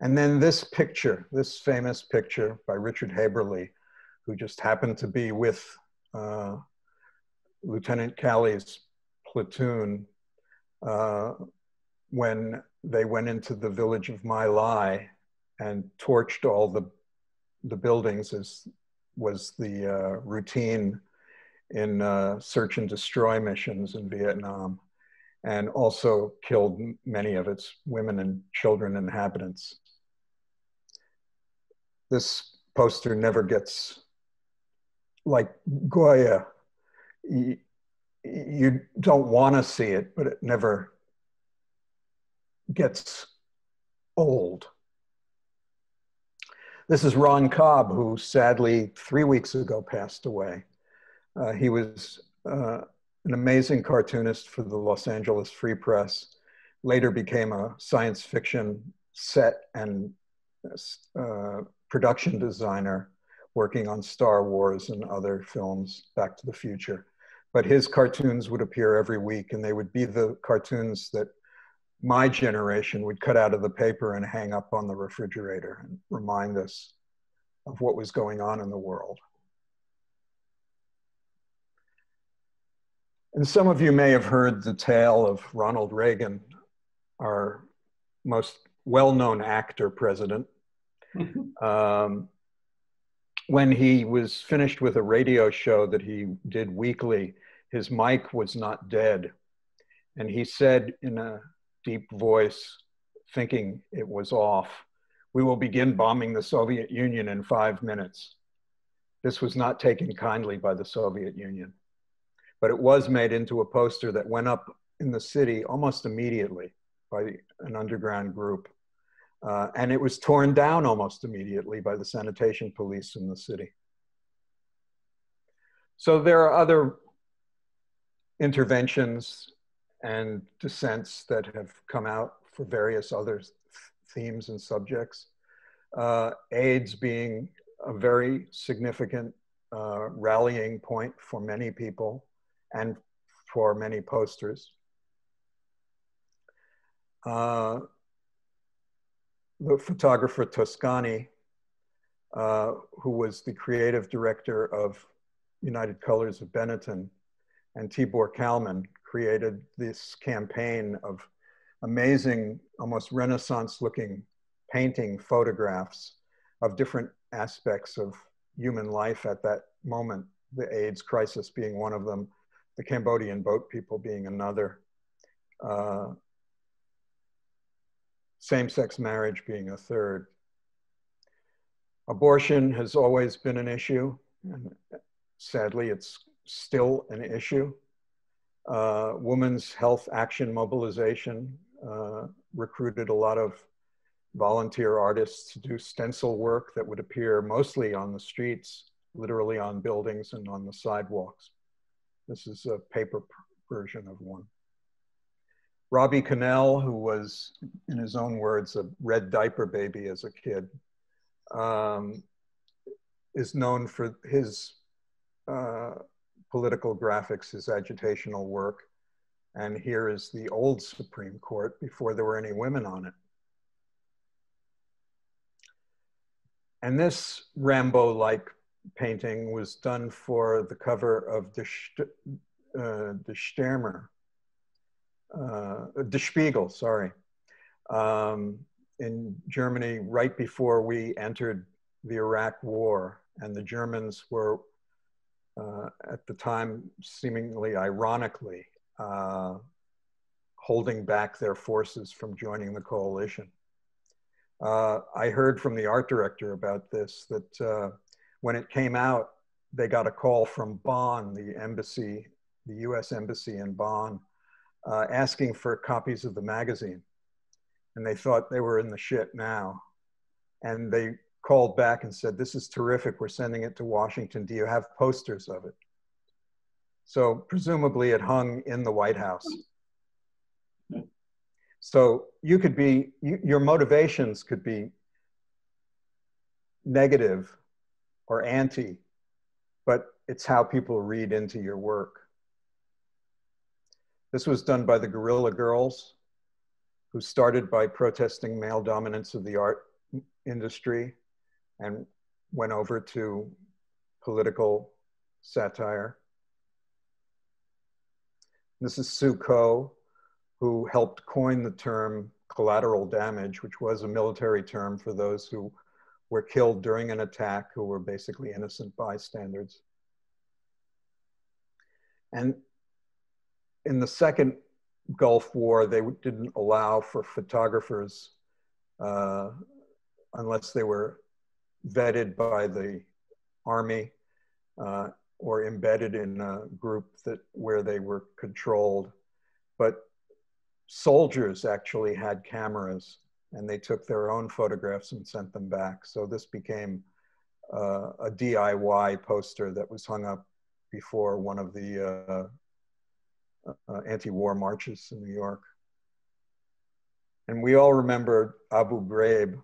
And then this picture, this famous picture by Richard Haberle, who just happened to be with Lieutenant Calley's platoon when they went into the village of My Lai and torched all the buildings, as was the routine in search and destroy missions in Vietnam, and also killed many of its women and children inhabitants. This poster never gets, like Goya, you don't want to see it, but it never gets old. This is Ron Cobb, who sadly 3 weeks ago passed away. He was an amazing cartoonist for the Los Angeles Free Press, later became a science fiction set and production designer, working on Star Wars and other films, Back to the Future. But his cartoons would appear every week, and they would be the cartoons that my generation would cut out of the paper and hang up on the refrigerator and remind us of what was going on in the world. And some of you may have heard the tale of Ronald Reagan, our most well-known actor president. when he was finished with a radio show that he did weekly, his mic was not dead. And he said in a deep voice, thinking it was off, "We will begin bombing the Soviet Union in 5 minutes." This was not taken kindly by the Soviet Union, but it was made into a poster that went up in the city almost immediately by an underground group. And it was torn down almost immediately by the sanitation police in the city. So there are other interventions and dissents that have come out for various other themes and subjects. AIDS being a very significant rallying point for many people and for many posters. The photographer Toscani, who was the creative director of United Colors of Benetton, and Tibor Kalman created this campaign of amazing, almost Renaissance-looking painting photographs of different aspects of human life at that moment, the AIDS crisis being one of them, the Cambodian boat people being another, same-sex marriage being a third. Abortion has always been an issue, and sadly it's still an issue. Women's health action mobilization recruited a lot of volunteer artists to do stencil work that would appear mostly on the streets, literally on buildings and on the sidewalks. This is a paper version of one. Robbie Cannell, who was, in his own words, a red diaper baby as a kid, is known for his political graphics, his agitational work. And here is the old Supreme Court before there were any women on it. And this Rambo-like painting was done for the cover of Der Spiegel, sorry, in Germany right before we entered the Iraq War. And the Germans were, at the time, seemingly ironically, holding back their forces from joining the coalition. I heard from the art director about this, that when it came out, they got a call from Bonn, the embassy, the US embassy in Bonn, asking for copies of the magazine. And they thought they were in the shit now. And they called back and said, "This is terrific, we're sending it to Washington. Do you have posters of it?" So presumably it hung in the White House. So you could be, your motivations could be negative or anti, but it's how people read into your work. This was done by the Guerrilla Girls, who started by protesting male dominance of the art industry and went over to political satire. This is Sue Ko, who helped coin the term collateral damage, which was a military term for those who were killed during an attack, who were basically innocent bystanders. And in the second Gulf War, they didn't allow for photographers unless they were vetted by the army or embedded in a group that where they were controlled. But soldiers actually had cameras and they took their own photographs and sent them back. So this became a DIY poster that was hung up before one of the anti-war marches in New York. And we all remember Abu Ghraib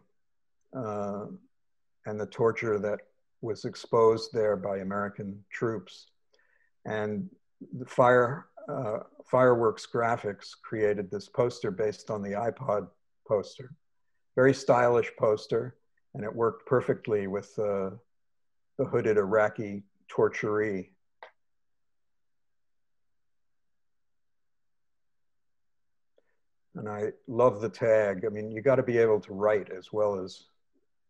and the torture that was exposed there by American troops. And the fireworks graphics created this poster based on the iPod poster. Very stylish poster, and it worked perfectly with the hooded Iraqi torturee. And I love the tag. I mean, you got to be able to write as well as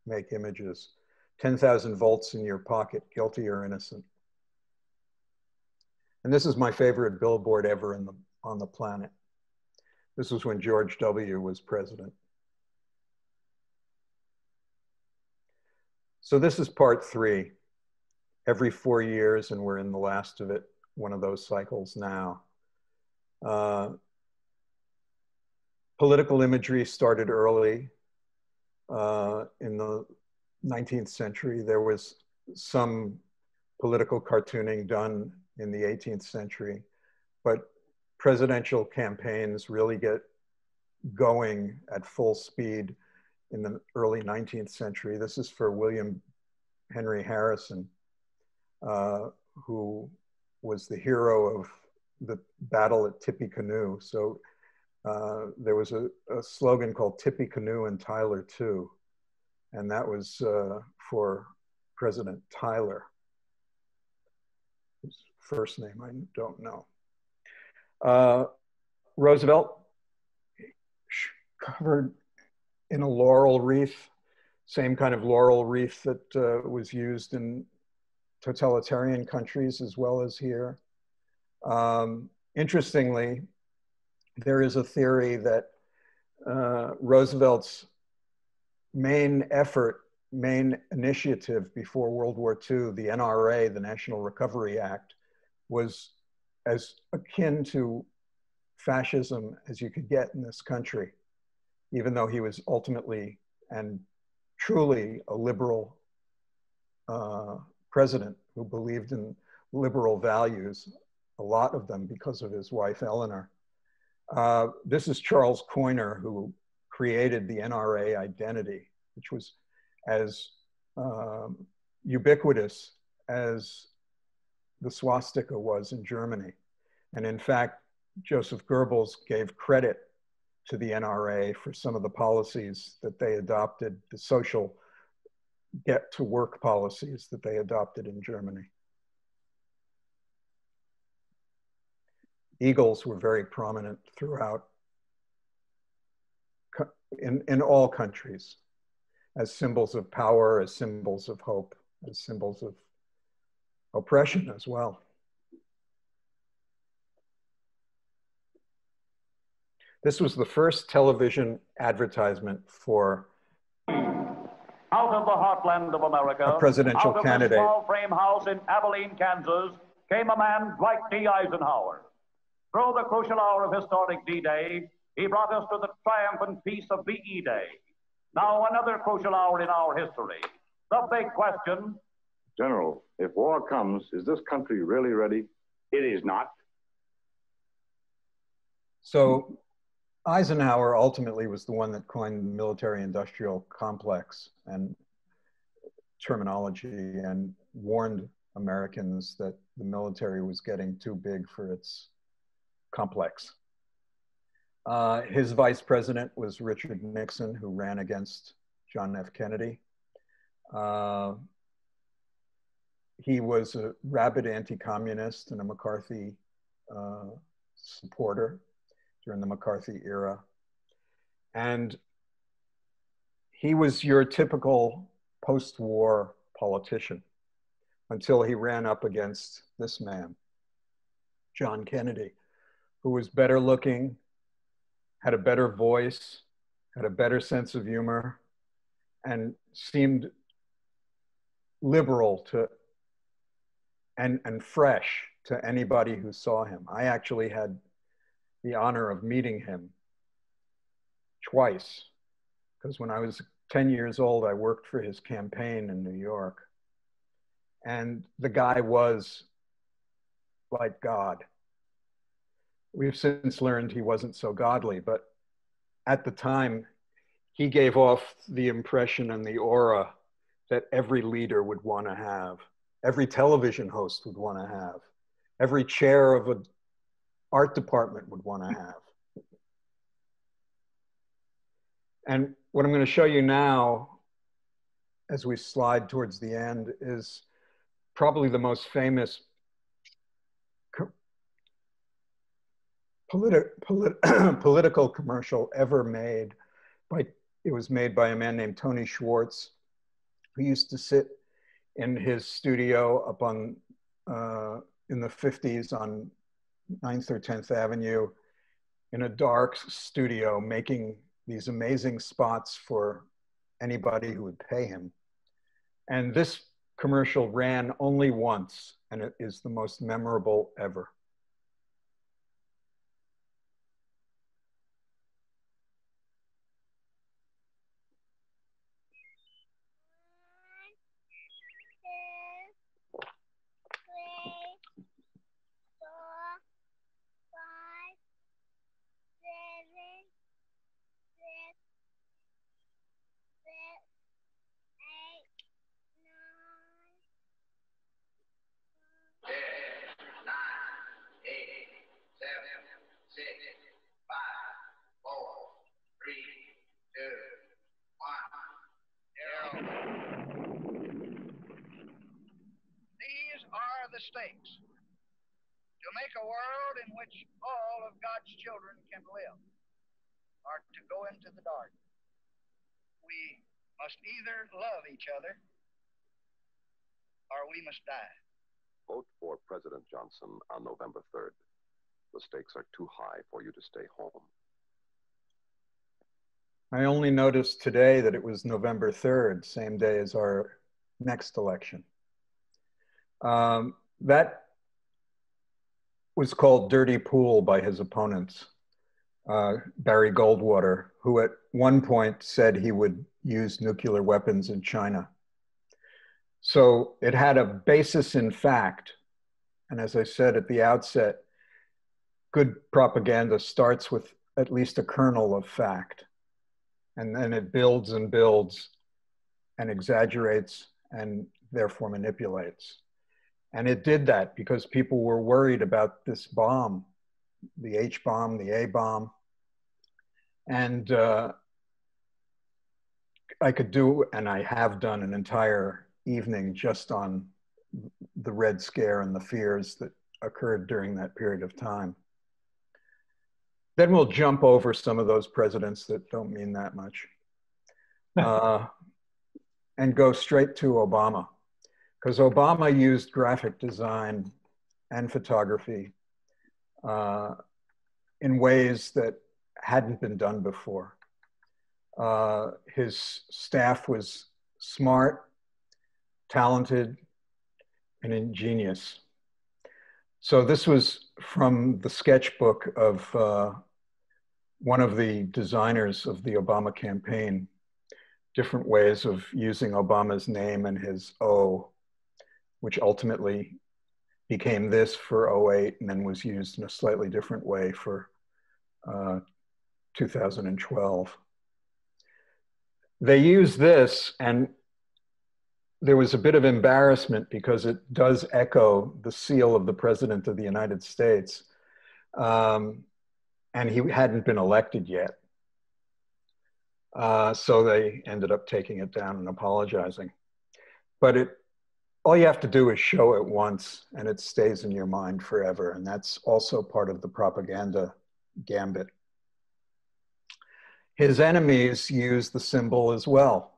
make images. 10,000 volts in your pocket, guilty or innocent. And this is my favorite billboard ever on the planet. This was when George W. was president. So this is part three. Every 4 years, and we're in the last of it, one of those cycles now. Political imagery started early in the 19th century. There was some political cartooning done in the 18th century, but presidential campaigns really get going at full speed in the early 19th century. This is for William Henry Harrison, who was the hero of the battle at Tippecanoe. So there was a slogan called Tippecanoe and Tyler Too, and that was for President Tyler, whose first name I don't know. Roosevelt, covered in a laurel wreath, same kind of laurel wreath that was used in totalitarian countries as well as here. Interestingly, there is a theory that Roosevelt's main initiative before World War II, the NRA, the National Recovery Act, was as akin to fascism as you could get in this country, even though he was ultimately and truly a liberal president who believed in liberal values, a lot of them because of his wife, Eleanor. This is Charles Coiner, who created the NRA identity, which was as ubiquitous as the swastika was in Germany. And in fact, Joseph Goebbels gave credit to the NRA for some of the policies that they adopted, the social get to work policies that they adopted in Germany. Eagles were very prominent throughout in all countries as symbols of power, as symbols of hope, as symbols of oppression as well. This was the first television advertisement for out of the heartland of America, a presidential candidate. Out of the small frame house in Abilene, Kansas, came a man like D. Eisenhower. Through the crucial hour of historic D-Day, he brought us to the triumphant peace of VE Day. Now another crucial hour in our history. The big question. General, if war comes, is this country really ready? It is not. So Eisenhower ultimately was the one that coined the military-industrial complex and terminology and warned Americans that the military was getting too big for its complex. His vice president was Richard Nixon, who ran against John F. Kennedy. He was a rabid anti-communist and a McCarthy supporter during the McCarthy era. And he was your typical post-war politician until he ran up against this man, John Kennedy, who was better looking, had a better voice, had a better sense of humor, and seemed liberal to and fresh to anybody who saw him. I actually had the honor of meeting him twice, because when I was 10 years old, I worked for his campaign in New York. And the guy was like God. We've since learned he wasn't so godly, but at the time, he gave off the impression and the aura that every leader would want to have, every television host would want to have, every chair of an art department would want to have. And what I'm going to show you now, as we slide towards the end, is probably the most famous political commercial ever made. It was made by a man named Tony Schwartz who used to sit in his studio up on, in the 50s on 9th or 10th Avenue in a dark studio, making these amazing spots for anybody who would pay him. And this commercial ran only once, and it is the most memorable ever. Stakes to make a world in which all of God's children can live or to go into the dark. We must either love each other or we must die. Vote for President Johnson on November 3rd. The stakes are too high for you to stay home. I only noticed today that it was November 3rd, same day as our next election. That was called Dirty Pool by his opponents, Barry Goldwater, who at one point said he would use nuclear weapons in China. So it had a basis in fact. And as I said at the outset, good propaganda starts with at least a kernel of fact. And then it builds and builds and exaggerates and therefore manipulates. And it did that because people were worried about this bomb, the H-bomb, the A-bomb. And I could do, and I have done, an entire evening just on the Red Scare and the fears that occurred during that period of time. Then we'll jump over some of those presidents that don't mean that much and go straight to Obama. Because Obama used graphic design and photography in ways that hadn't been done before. His staff was smart, talented, and ingenious. So this was from the sketchbook of one of the designers of the Obama campaign, different ways of using Obama's name and his O, which ultimately became this for 08 and then was used in a slightly different way for 2012. They used this, and there was a bit of embarrassment because it does echo the seal of the President of the United States. And he hadn't been elected yet. So they ended up taking it down and apologizing. But it, all you have to do is show it once and it stays in your mind forever. And that's also part of the propaganda gambit. His enemies use the symbol as well.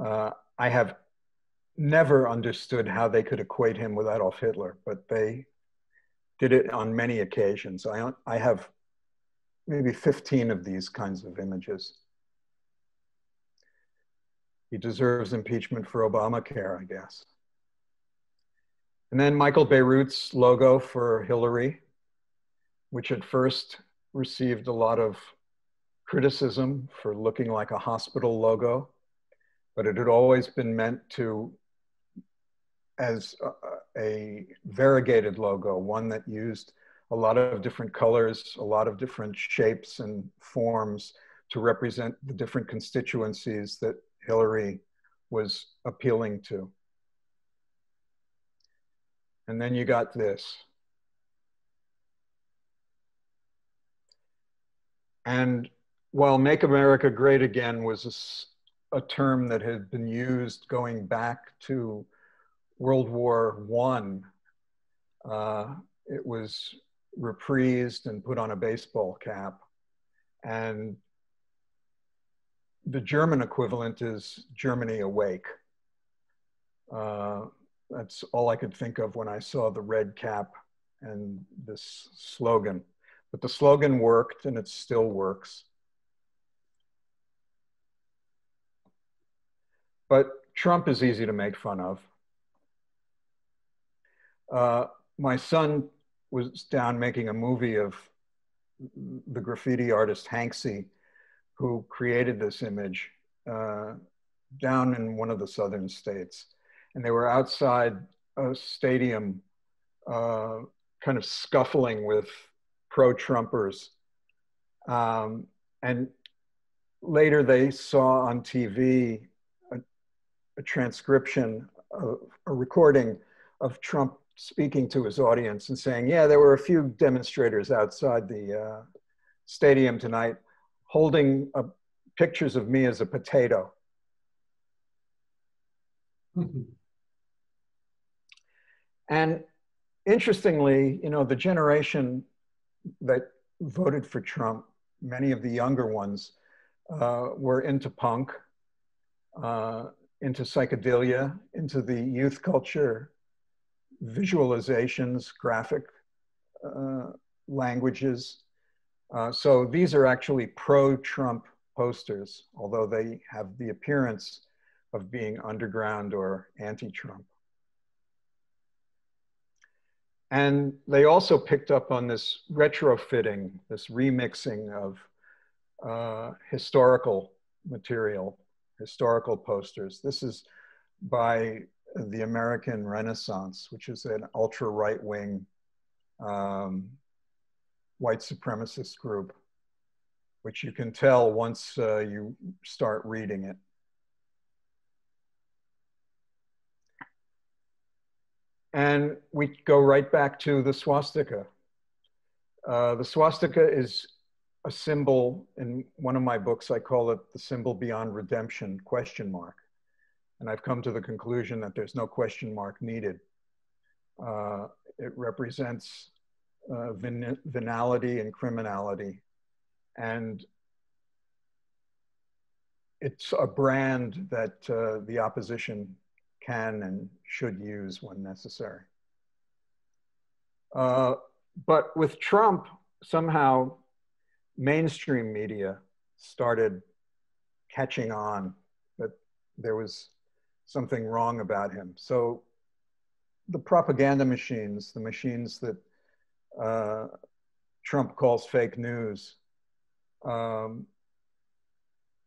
I have never understood how they could equate him with Adolf Hitler, but they did it on many occasions. I have maybe 15 of these kinds of images. He deserves impeachment for Obamacare, I guess. And then Michael Bierut's logo for Hillary, which at first received a lot of criticism for looking like a hospital logo, but it had always been meant to, as a variegated logo, one that used a lot of different colors, a lot of different shapes and forms to represent the different constituencies that Hillary was appealing to. And then you got this. And while Make America Great Again was a term that had been used going back to World War I, it was reprised and put on a baseball cap. And the German equivalent is Germany Awake, That's all I could think of when I saw the red cap and this slogan. But the slogan worked, and it still works. But Trump is easy to make fun of. My son was down making a movie of the graffiti artist Hanksy, who created this image down in one of the southern states. And they were outside a stadium kind of scuffling with pro-Trumpers. And later they saw on TV a transcription, a recording of Trump speaking to his audience and saying, yeah, there were a few demonstrators outside the stadium tonight holding pictures of me as a potato. And interestingly, you know, the generation that voted for Trump, many of the younger ones, were into punk, into psychedelia, into the youth culture, visualizations, graphic languages. So these are actually pro-Trump posters, although they have the appearance of being underground or anti-Trump. And they also picked up on this retrofitting, this remixing of historical material, historical posters. This is by the American Renaissance, which is an ultra right-wing white supremacist group, which you can tell once you start reading it. And we go right back to the swastika. The swastika is a symbol. In one of my books, I call it the symbol beyond redemption, ? And I've come to the conclusion that there's no question mark needed. It represents venality and criminality. And it's a brand that the opposition can and should use when necessary. But with Trump, somehow mainstream media started catching on that there was something wrong about him. So the propaganda machines, the machines that Trump calls fake news,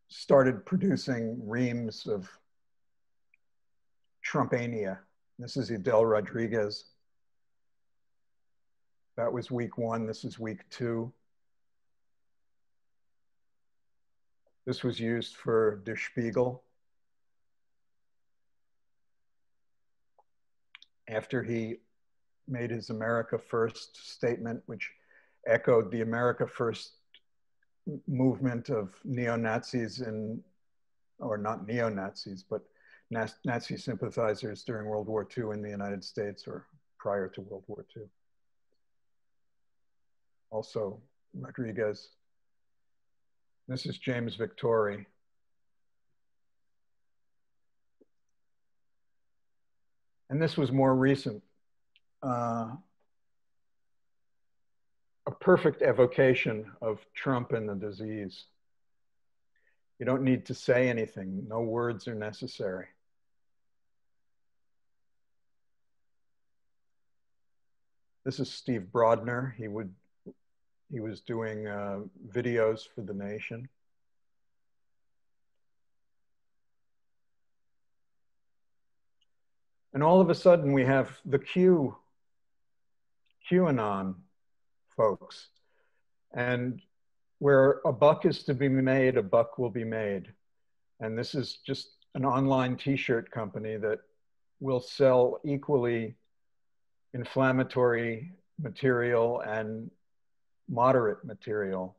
started producing reams of Trumpania. This is Edel Rodriguez. That was week 1. This is week 2. This was used for Der Spiegel. After he made his America First statement, which echoed the America First movement of neo-Nazis in, or not neo-Nazis, but Nazi sympathizers during World War II in the United States or prior to World War II. Also Rodriguez. This is James Victori. And this was more recent. A perfect evocation of Trump and the disease. You don't need to say anything. No words are necessary. This is Steve Brodner. He was doing videos for The Nation. And all of a sudden we have the QAnon folks. And where a buck is to be made, a buck will be made. And this is just an online t-shirt company that will sell equally inflammatory material and moderate material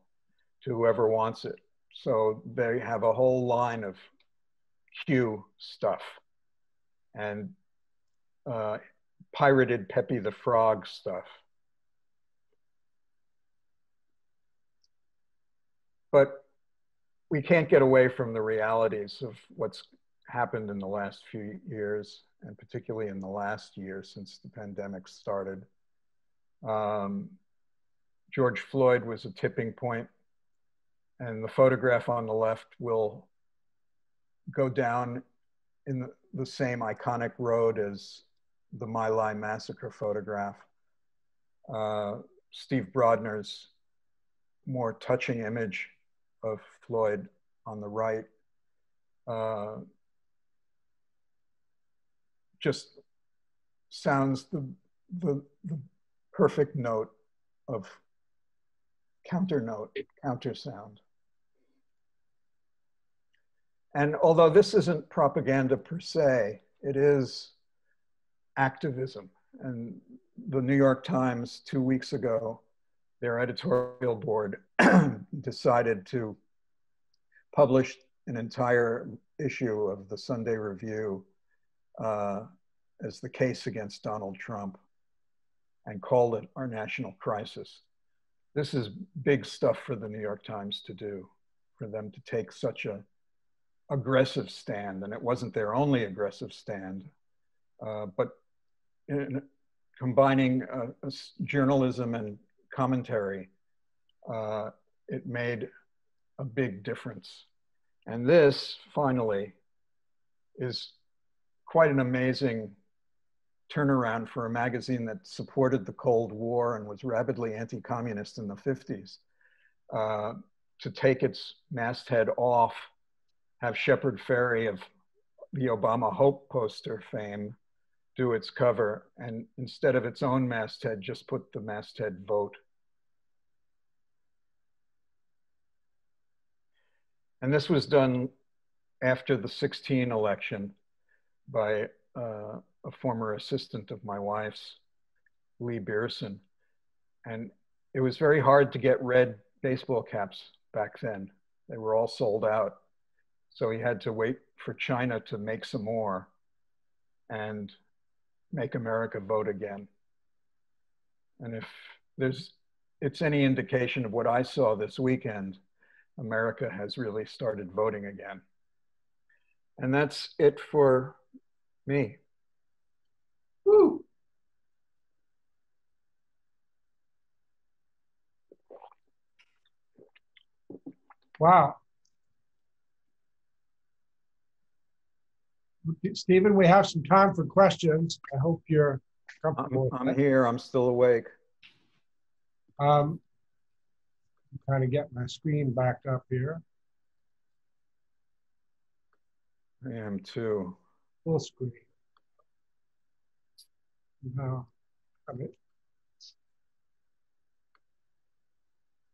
to whoever wants it. So they have a whole line of Q stuff and pirated Pepe the Frog stuff. But we can't get away from the realities of what's happened in the last few years, and particularly in the last year since the pandemic started. George Floyd was a tipping point, and the photograph on the left will go down in the same iconic road as the My Lai massacre photograph. Steve Brodner's more touching image of Floyd on the right just sounds the perfect note of counter sound. And although this isn't propaganda per se, it is activism. And the New York Times 2 weeks ago, their editorial board decided to publish an entire issue of the Sunday Review as the case against Donald Trump, and called it our national crisis. This is big stuff for the New York Times to do, for them to take such an aggressive stand. And it wasn't their only aggressive stand, but in combining journalism and commentary, it made a big difference. And this, finally, is quite an amazing turnaround for a magazine that supported the Cold War and was rapidly anti-communist in the 50s, to take its masthead off, have Shepard Fairey of the Obama Hope poster fame do its cover, and instead of its own masthead, just put the masthead vote. And this was done after the 2016 election by a former assistant of my wife's, Lee Beerson. And it was very hard to get red baseball caps back then. They were all sold out. So he had to wait for China to make some more and make America vote again. And if it's any indication of what I saw this weekend, America has really started voting again. And that's it for me. Woo. Wow. Stephen, we have some time for questions. I hope you're comfortable. I'm here. I'm still awake. I'm trying to get my screen back up here. I am too. Full screen. No, I mean,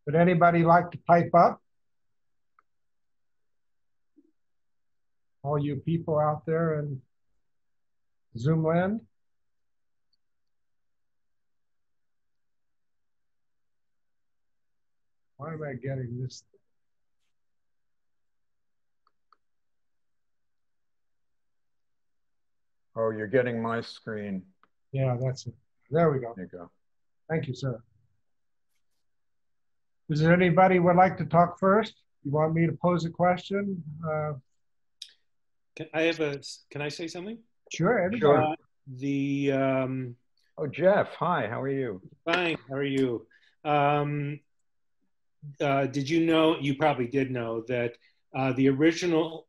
would anybody like to pipe up? All you people out there in Zoom land? Why am I getting this? Oh, you're getting my screen. Yeah, that's it. There we go. There you go. Thank you, sir. Is there anybody would like to talk first? You want me to pose a question? Can I say something? Sure. Sure. Oh, Jeff. Hi. How are you? Fine. How are you? Did you know? You probably did know that the original,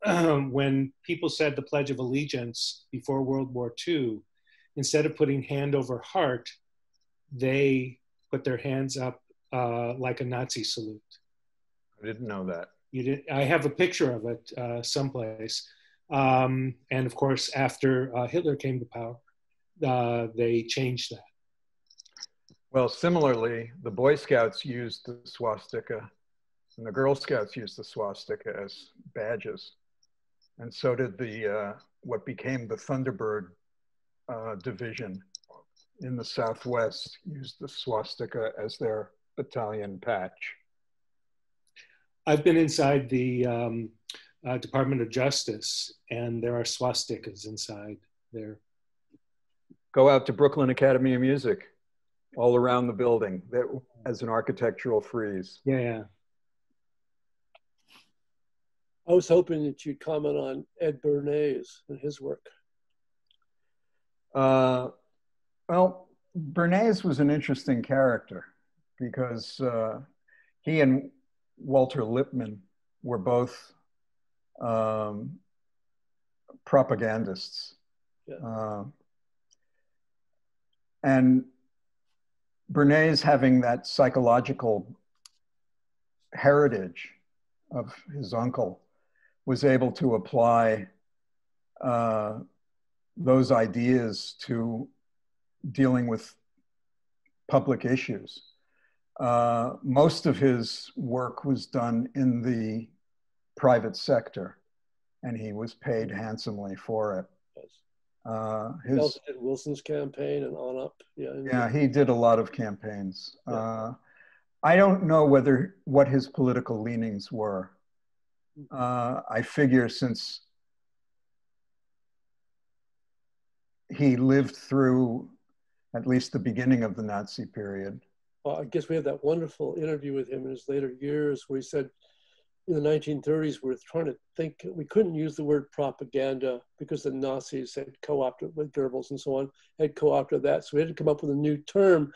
when people said the Pledge of Allegiance before World War II, instead of putting hand over heart, they put their hands up like a Nazi salute. I didn't know that. You did. I have a picture of it someplace. And of course, after Hitler came to power, they changed that. Well, similarly, the Boy Scouts used the swastika and the Girl Scouts used the swastika as badges. And so did the, what became the Thunderbird division in the Southwest used the swastika as their battalion patch. I've been inside the Department of Justice, and there are swastikas inside there. Go out to Brooklyn Academy of Music, all around the building, that, as an architectural frieze. Yeah, yeah. I was hoping that you'd comment on Ed Bernays and his work. Well, Bernays was an interesting character because he and Walter Lippmann were both propagandists. Yeah. And Bernays, having that psychological heritage of his uncle, was able to apply those ideas to dealing with public issues. Most of his work was done in the private sector, and he was paid handsomely for it. He also did Wilson's campaign and on up. Yeah, yeah, he did a lot of campaigns. Yeah. I don't know what his political leanings were. I figure since he lived through at least the beginning of the Nazi period. Well, I guess we had that wonderful interview with him in his later years where he said, in the 1930s, we're trying to think, we couldn't use the word propaganda because the Nazis had co-opted, with Goebbels and so on, had co-opted that. So we had to come up with a new term,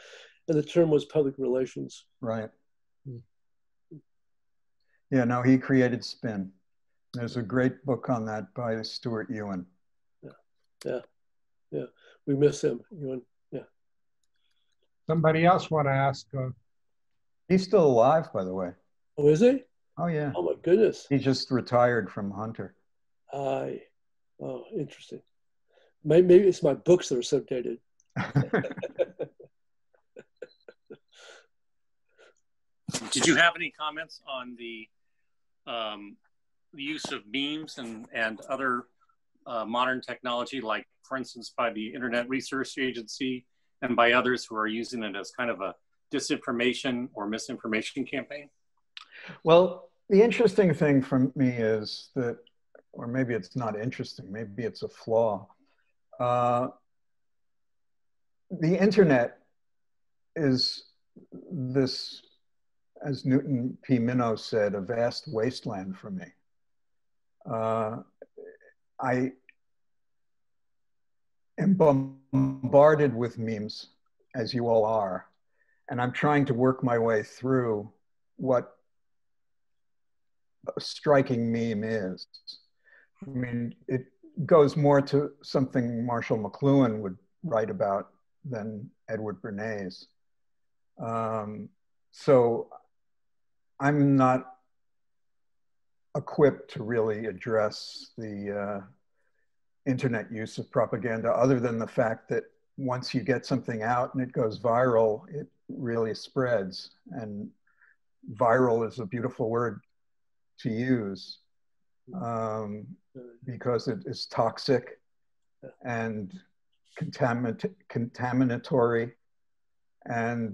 and the term was public relations. Right. Yeah, no, he created spin. There's a great book on that by Stuart Ewan. Yeah, yeah, yeah. We miss him, Ewan, yeah. Somebody else want to ask? He's still alive, by the way. Oh, is he? Oh, yeah. Oh, my goodness. He just retired from Hunter. Oh, interesting. Maybe it's my books that are so dated. Did you have any comments on the use of memes and other modern technology, like, for instance, by the Internet Research Agency and by others who are using it as kind of a disinformation or misinformation campaign? Well, the interesting thing for me is that, or maybe it's not interesting, maybe it's a flaw. The internet is this, as Newton P. Minow said, a vast wasteland for me. I am bombarded with memes, as you all are, and I'm trying to work my way through what a striking meme is. I mean, it goes more to something Marshall McLuhan would write about than Edward Bernays. So I'm not equipped to really address the internet use of propaganda, other than the fact that once you get something out and it goes viral, it really spreads. And viral is a beautiful word to use because it is toxic and contaminatory, and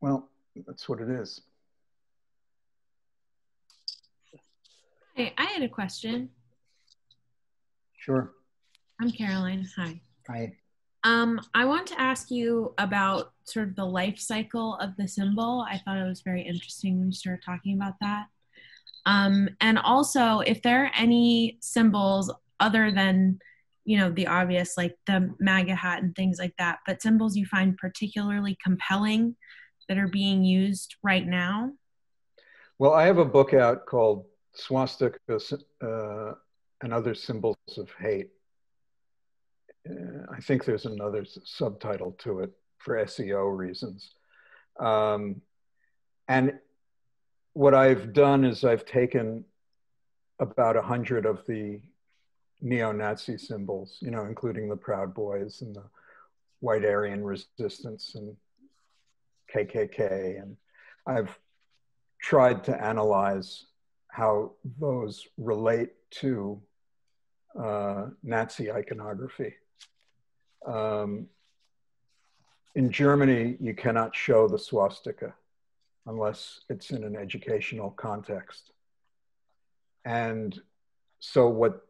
well, that's what it is. Hey, I had a question. Sure. I'm Caroline, hi. Hi. I want to ask you about sort of the life cycle of the symbol. I thought it was very interesting when you started talking about that. And also, if there are any symbols other than, you know, the obvious, like the MAGA hat and things like that, but symbols you find particularly compelling that are being used right now? Well, I have a book out called Swastika and Other Symbols of Hate. I think there's another subtitle to it for SEO reasons. And what I've done is I've taken about 100 of the neo-Nazi symbols, you know, including the Proud Boys and the White Aryan Resistance and KKK. And I've tried to analyze how those relate to Nazi iconography. In Germany, you cannot show the swastika unless it's in an educational context. And so what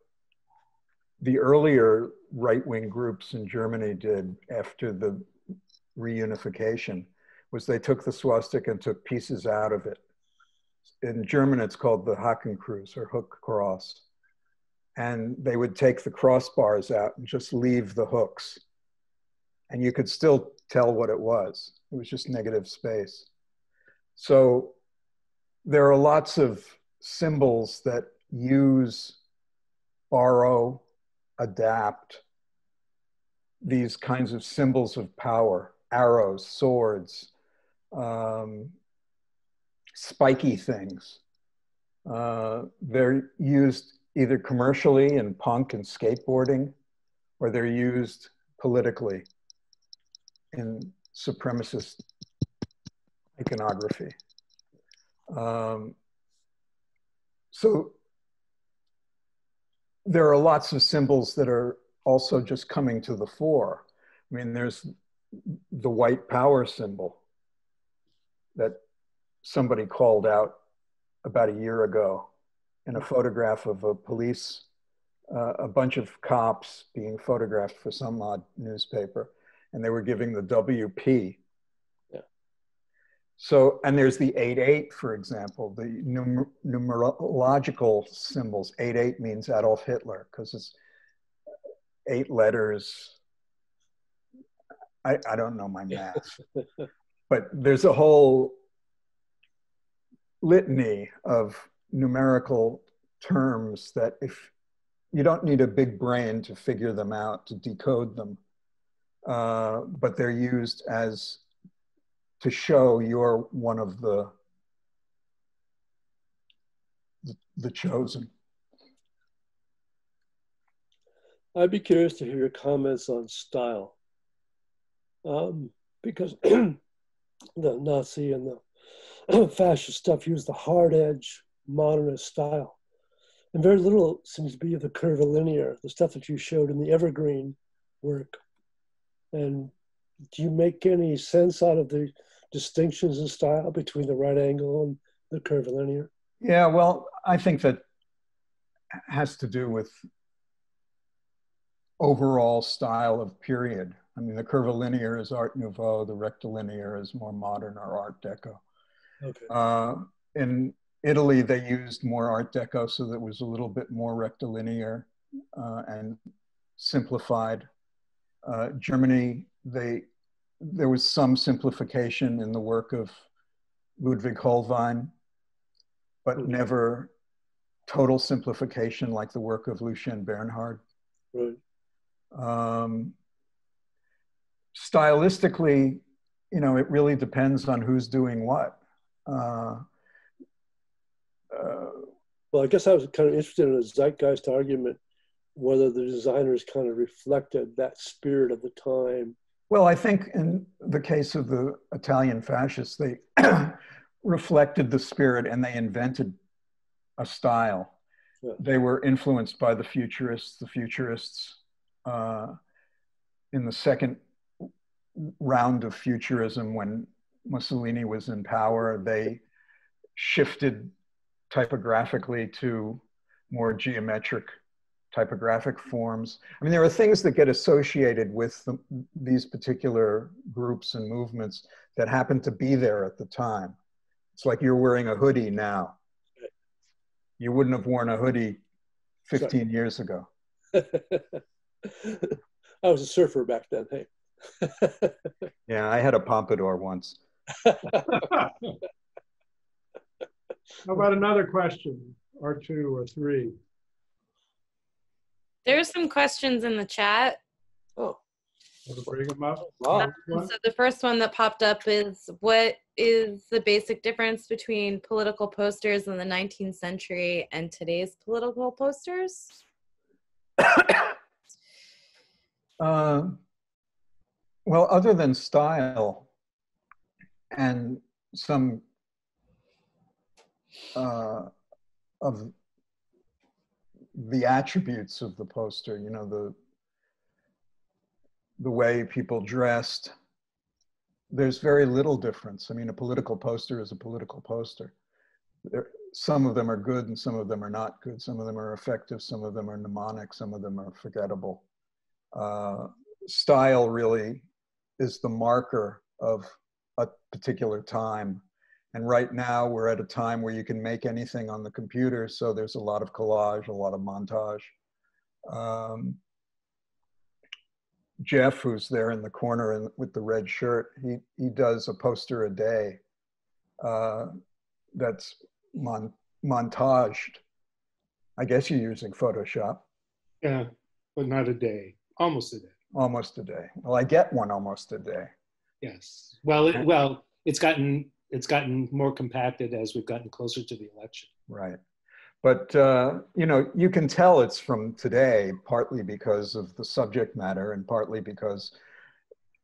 the earlier right-wing groups in Germany did after the reunification was they took the swastika and took pieces out of it. In German, it's called the Hakenkreuz or hook cross. And they would take the crossbars out and just leave the hooks. And you could still tell what it was. It was just negative space. So there are lots of symbols that use, borrow, adapt, these kinds of symbols of power, arrows, swords, spiky things. They're used either commercially in punk and skateboarding, or they're used politically in supremacist iconography. So there are lots of symbols that are also just coming to the fore. I mean, there's the white power symbol that somebody called out about a year ago in a photograph of a police, a bunch of cops being photographed for some odd newspaper, and they were giving the WP. Yeah. So, and there's the 88, for example, the numerological symbols. 88 means Adolf Hitler, because it's 8 letters. I don't know my math, but there's a whole litany of numerical terms that if you don't need a big brain to figure them out, to decode them, but they're used as to show you're one of the chosen. I'd be curious to hear your comments on style, because the Nazi and the fascist stuff used the hard edge modernist style, and very little seems to be of the curvilinear, the stuff that you showed in the evergreen work. And do you make any sense out of the distinctions in style between the right angle and the curvilinear? Yeah, well, I think that has to do with overall style of period. I mean, the curvilinear is Art Nouveau, the rectilinear is more modern or Art Deco. Okay. In Italy, they used more Art Deco, so that was a little bit more rectilinear and simplified. Germany, there was some simplification in the work of Ludwig Holbein, but mm-hmm. never total simplification like the work of Lucien Bernhard. Right. Stylistically, you know, it really depends on who's doing what. Well, I guess I was kind of interested in a zeitgeist argument, whether the designers kind of reflected that spirit of the time. Well, I think in the case of the Italian fascists, they reflected the spirit and they invented a style. Yeah. They were influenced by the futurists. The futurists in the second round of futurism, when Mussolini was in power, they shifted typographically to more geometric typographic forms. I mean, there are things that get associated with these particular groups and movements that happen to be there at the time. It's like you're wearing a hoodie now. You wouldn't have worn a hoodie 15 Sorry. Years ago. I was a surfer back then, hey. Yeah, I had a pompadour once. How about another question, or two, or three? There's some questions in the chat. Oh. Bring them up. Wow. So the first one that popped up is, what is the basic difference between political posters in the 19th century and today's political posters? Well, other than style and some of the attributes of the poster, you know, the way people dressed, there's very little difference. I mean, a political poster is a political poster. Some of them are good and some of them are not good. Some of them are effective, some of them are mnemonic, some of them are forgettable. Style really is the marker of a particular time. And right now we're at a time where you can make anything on the computer. So there's a lot of collage, a lot of montage. Jeff, who's there in the corner and with the red shirt, he does a poster a day that's montaged. I guess you're using Photoshop. Yeah, but not a day, almost a day. Almost a day. Well, I get one almost a day. Yes. Well, it's gotten more compacted as we've gotten closer to the election. Right. But, you know, you can tell it's from today, partly because of the subject matter and partly because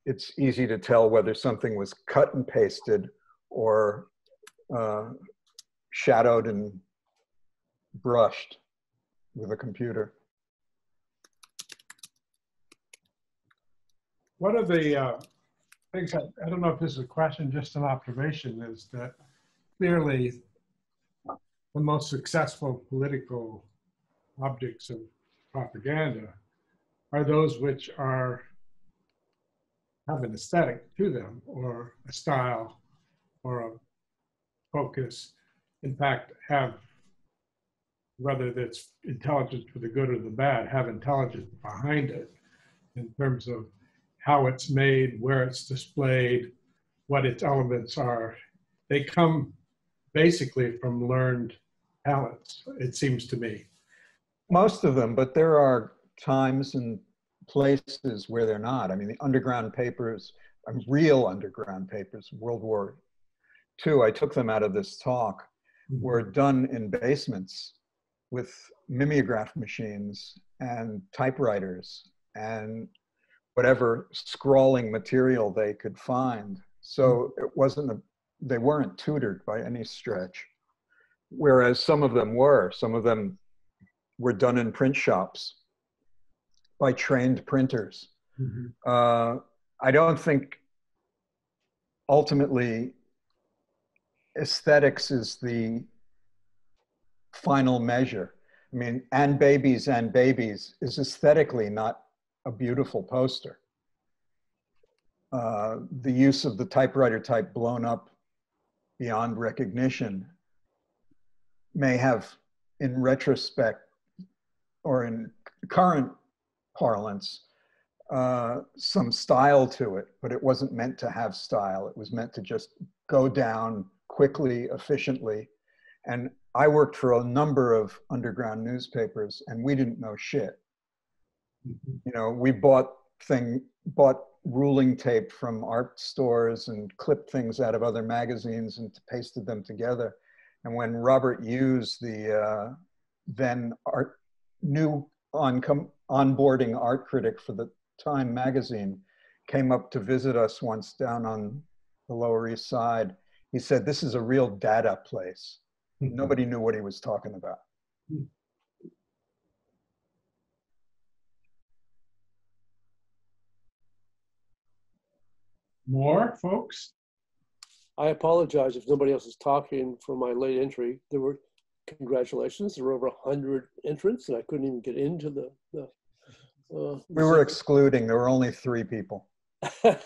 it's easy to tell whether something was cut and pasted or shadowed and brushed with a computer. One of the things, I don't know if this is a question, just an observation, is that clearly the most successful political objects of propaganda are those which have an aesthetic to them, or a style, or a focus. In fact, have, whether that's intelligence for the good or the bad, have intelligence behind it in terms of how it's made, where it's displayed, what its elements are. They come basically from learned talents, it seems to me. Most of them, but there are times and places where they're not. I mean, the underground papers, real underground papers, World War II, I took them out of this talk, were done in basements with mimeograph machines and typewriters and whatever scrawling material they could find. So it wasn't they weren't tutored by any stretch. Whereas some of them were done in print shops by trained printers. Mm-hmm. I don't think ultimately aesthetics is the final measure. I mean, And Babies is aesthetically not a beautiful poster. The use of the typewriter type blown up beyond recognition may have, in retrospect or in current parlance, some style to it, but it wasn't meant to have style. It was meant to just go down quickly, efficiently. And I worked for a number of underground newspapers and we didn't know shit. You know, we bought ruling tape from art stores and clipped things out of other magazines and pasted them together. And when Robert Hughes, the then new onboarding art critic for the Time magazine, came up to visit us once down on the Lower East Side, he said, "This is a real data place." Nobody knew what he was talking about. More folks? I apologize if nobody else is talking for my late entry. There were, congratulations, there were over 100 entrants and I couldn't even get into the we were excluding, there were only 3 people. I'll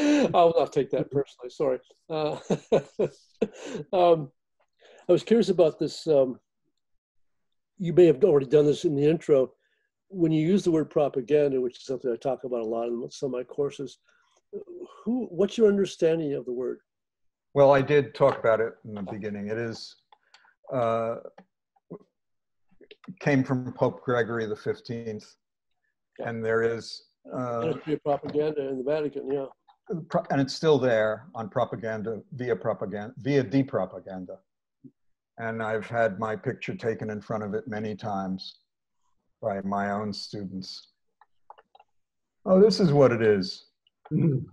not take that personally, sorry. I was curious about this, you may have already done this in the intro, when you use the word propaganda, which is something I talk about a lot in some of my courses, what's your understanding of the word? Well, I did talk about it in the beginning. It is, came from Pope Gregory XV, and there is... Ministry of Propaganda in the Vatican, yeah. And it's still there on propaganda, via de propaganda. And I've had my picture taken in front of it many times by my own students. Oh, this is what it is. You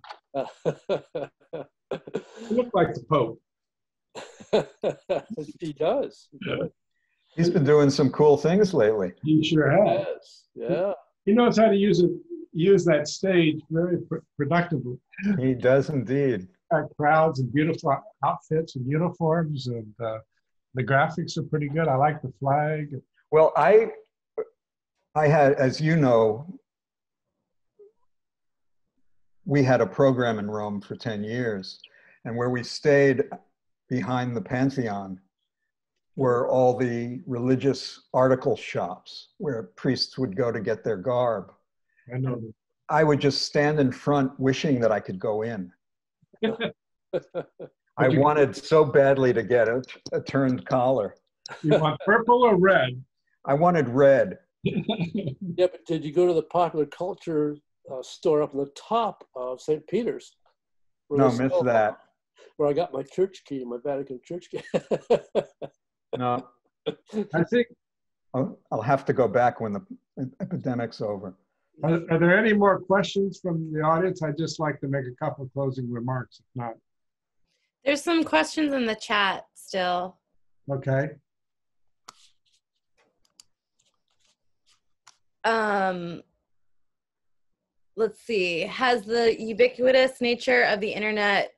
look like the Pope. He does. He's been doing some cool things lately. He sure has. Yeah. He knows how to use that stage very productively. He does indeed. Crowds and beautiful outfits and uniforms, and the graphics are pretty good. I like the flag. Well, I had, as you know, we had a program in Rome for 10 years and where we stayed behind the Pantheon were all the religious article shops where priests would go to get their garb. I know. And I would just stand in front wishing that I could go in. I wanted so badly to get a turned collar. You want purple or red? I wanted red. Yeah, but did you go to the popular culture store up on the top of St. Peter's? No, missed that. Where I got my church key, my Vatican church key. No. I think I'll have to go back when the epidemic's over. Are there any more questions from the audience? I'd just like to make a couple of closing remarks, if not. There's some questions in the chat still. Okay. Let's see. Has the ubiquitous nature of the internet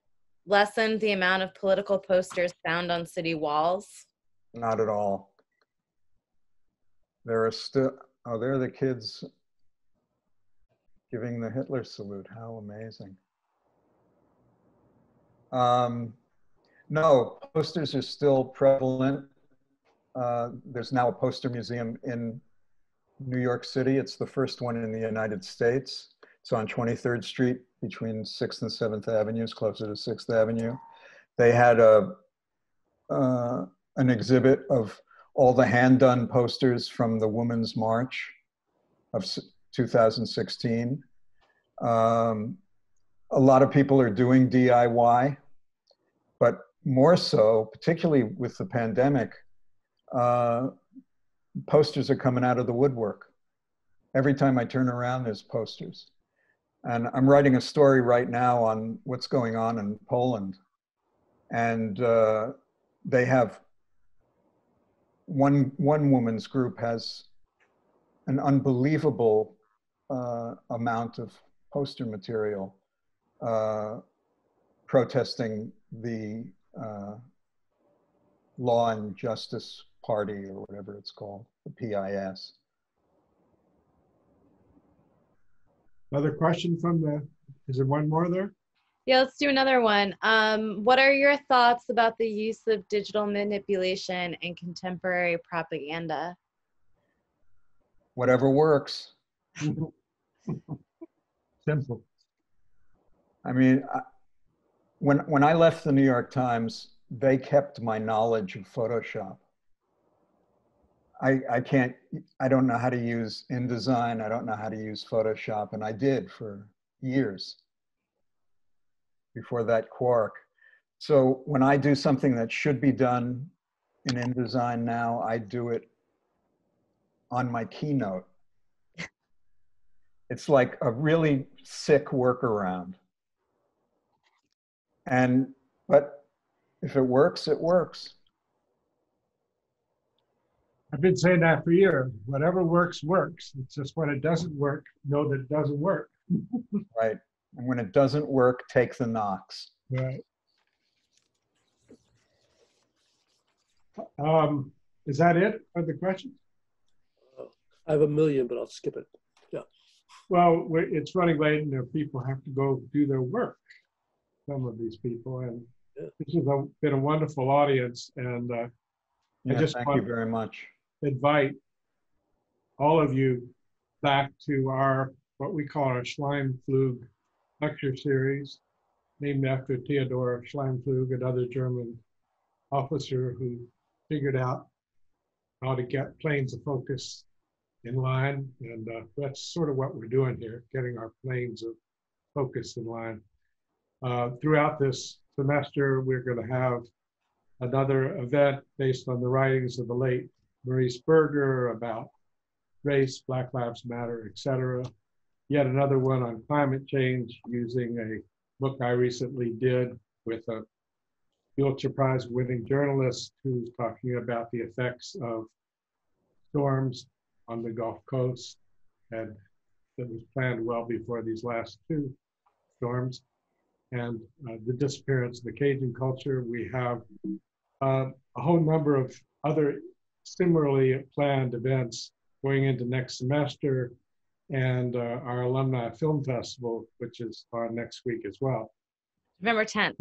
lessened the amount of political posters found on city walls? Not at all. There are still, oh, there are the kids giving the Hitler salute. How amazing. No, posters are still prevalent. There's now a poster museum in New York City. It's the first one in the United States. It's on 23rd Street between 6th and 7th Avenues, closer to 6th Avenue. They had a, an exhibit of all the hand-done posters from the Women's March of 2016. A lot of people are doing DIY, but more so, particularly with the pandemic, posters are coming out of the woodwork. Every time I turn around, there's posters. And I'm writing a story right now on what's going on in Poland. And they have, one woman's group has an unbelievable amount of poster material protesting the Law and Justice Party, or whatever it's called, the PIS. Another question from the, is there one more there? Yeah, let's do another one. What are your thoughts about the use of digital manipulation in contemporary propaganda? Whatever works. Simple. I mean, when I left the New York Times, they kept my knowledge of Photoshop. I don't know how to use InDesign. I don't know how to use Photoshop. And I did for years before that quark. So when I do something that should be done in InDesign now, I do it on my Keynote. It's like a really sick workaround. And, but if it works, it works. I've been saying that for years. Whatever works, works. It's just when it doesn't work, know that it doesn't work. Right. And when it doesn't work, take the knocks. Right. Is that it? Are the questions? I have a million, but I'll skip it. Yeah. Well, it's running late and people have to go do their work, some of these people. And yeah. This has been a wonderful audience. And yeah, I just thank you very much. Invite all of you back to our, what we call our Schleimflug lecture series, named after Theodor Schleimflug, another German officer who figured out how to get planes to focus in line. And that's sort of what we're doing here, getting our planes of focus in line. Throughout this semester, we're going to have another event based on the writings of the late Maurice Berger about race, Black Lives Matter, etc. Yet another one on climate change using a book I recently did with a Pulitzer Prize winning journalist who's talking about the effects of storms on the Gulf Coast, and that was planned well before these last two storms, and the disappearance of the Cajun culture. We have a whole number of other similarly planned events going into next semester, and our Alumni Film Festival, which is on next week as well. November 10th.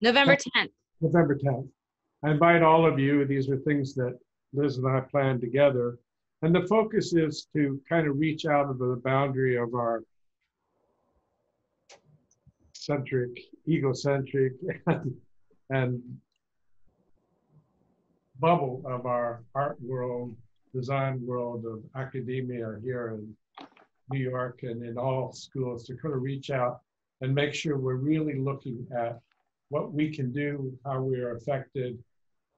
November 10th. November 10th. I invite all of you. These are things that Liz and I planned together. And the focus is to kind of reach out of the boundary of our egocentric, and bubble of our art world, design world of academia here in New York and in all schools, to kind of reach out and make sure we're really looking at what we can do, how we are affected,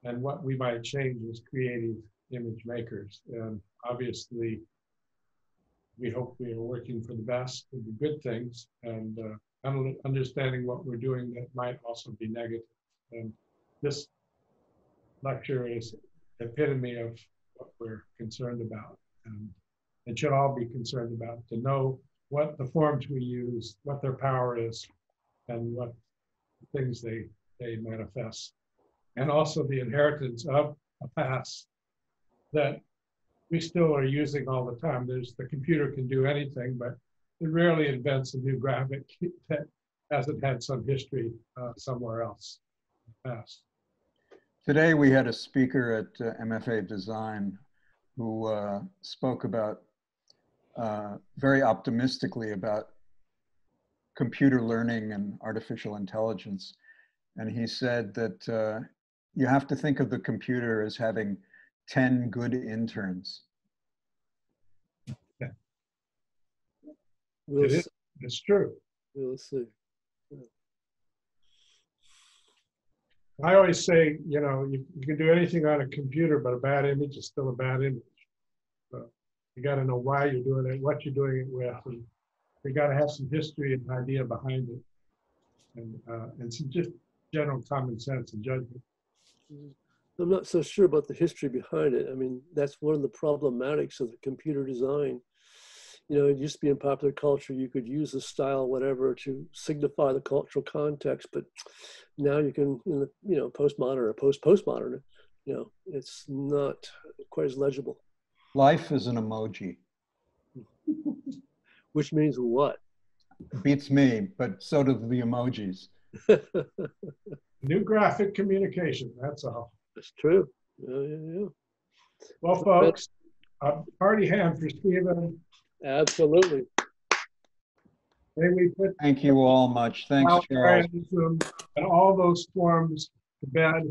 and what we might change as creative image makers. And obviously, we hope we are working for the best and the good things, and understanding what we're doing that might also be negative. And this lecture is the epitome of what we're concerned about, and it should all be concerned about, to know what the forms we use, what their power is, and what things they manifest, and also the inheritance of a past that we still are using all the time. There's, the computer can do anything, but it rarely invents a new graphic that hasn't had some history somewhere else in the past. Today we had a speaker at MFA Design who spoke about very optimistically about computer learning and artificial intelligence. And he said that you have to think of the computer as having 10 good interns. Yeah. It's true. We'll see. Yeah. I always say, you know, you can do anything on a computer, but a bad image is still a bad image. So you got to know why you're doing it, what you're doing it with, and you got to have some history and idea behind it, and some just general common sense and judgment. I'm not so sure about the history behind it. I mean, that's one of the problematics of the computer design. You know, it used to be in popular culture, you could use the style, whatever, to signify the cultural context, but now you can, in the, you know, postmodern or post-postmodern, you know, it's not quite as legible. Life is an emoji. Which means what? Beats me, but so do the emojis. New graphic communication, that's all. That's true. Yeah, yeah, yeah. Well, folks, a party hand for Stephen. Absolutely. Thank you all much. Thanks, Charles. And all those forms to bed.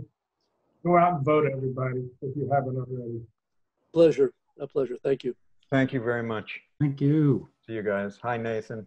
Go out and vote, everybody, if you haven't already. Pleasure. A pleasure. Thank you. Thank you very much. Thank you. See you guys. Hi, Nathan.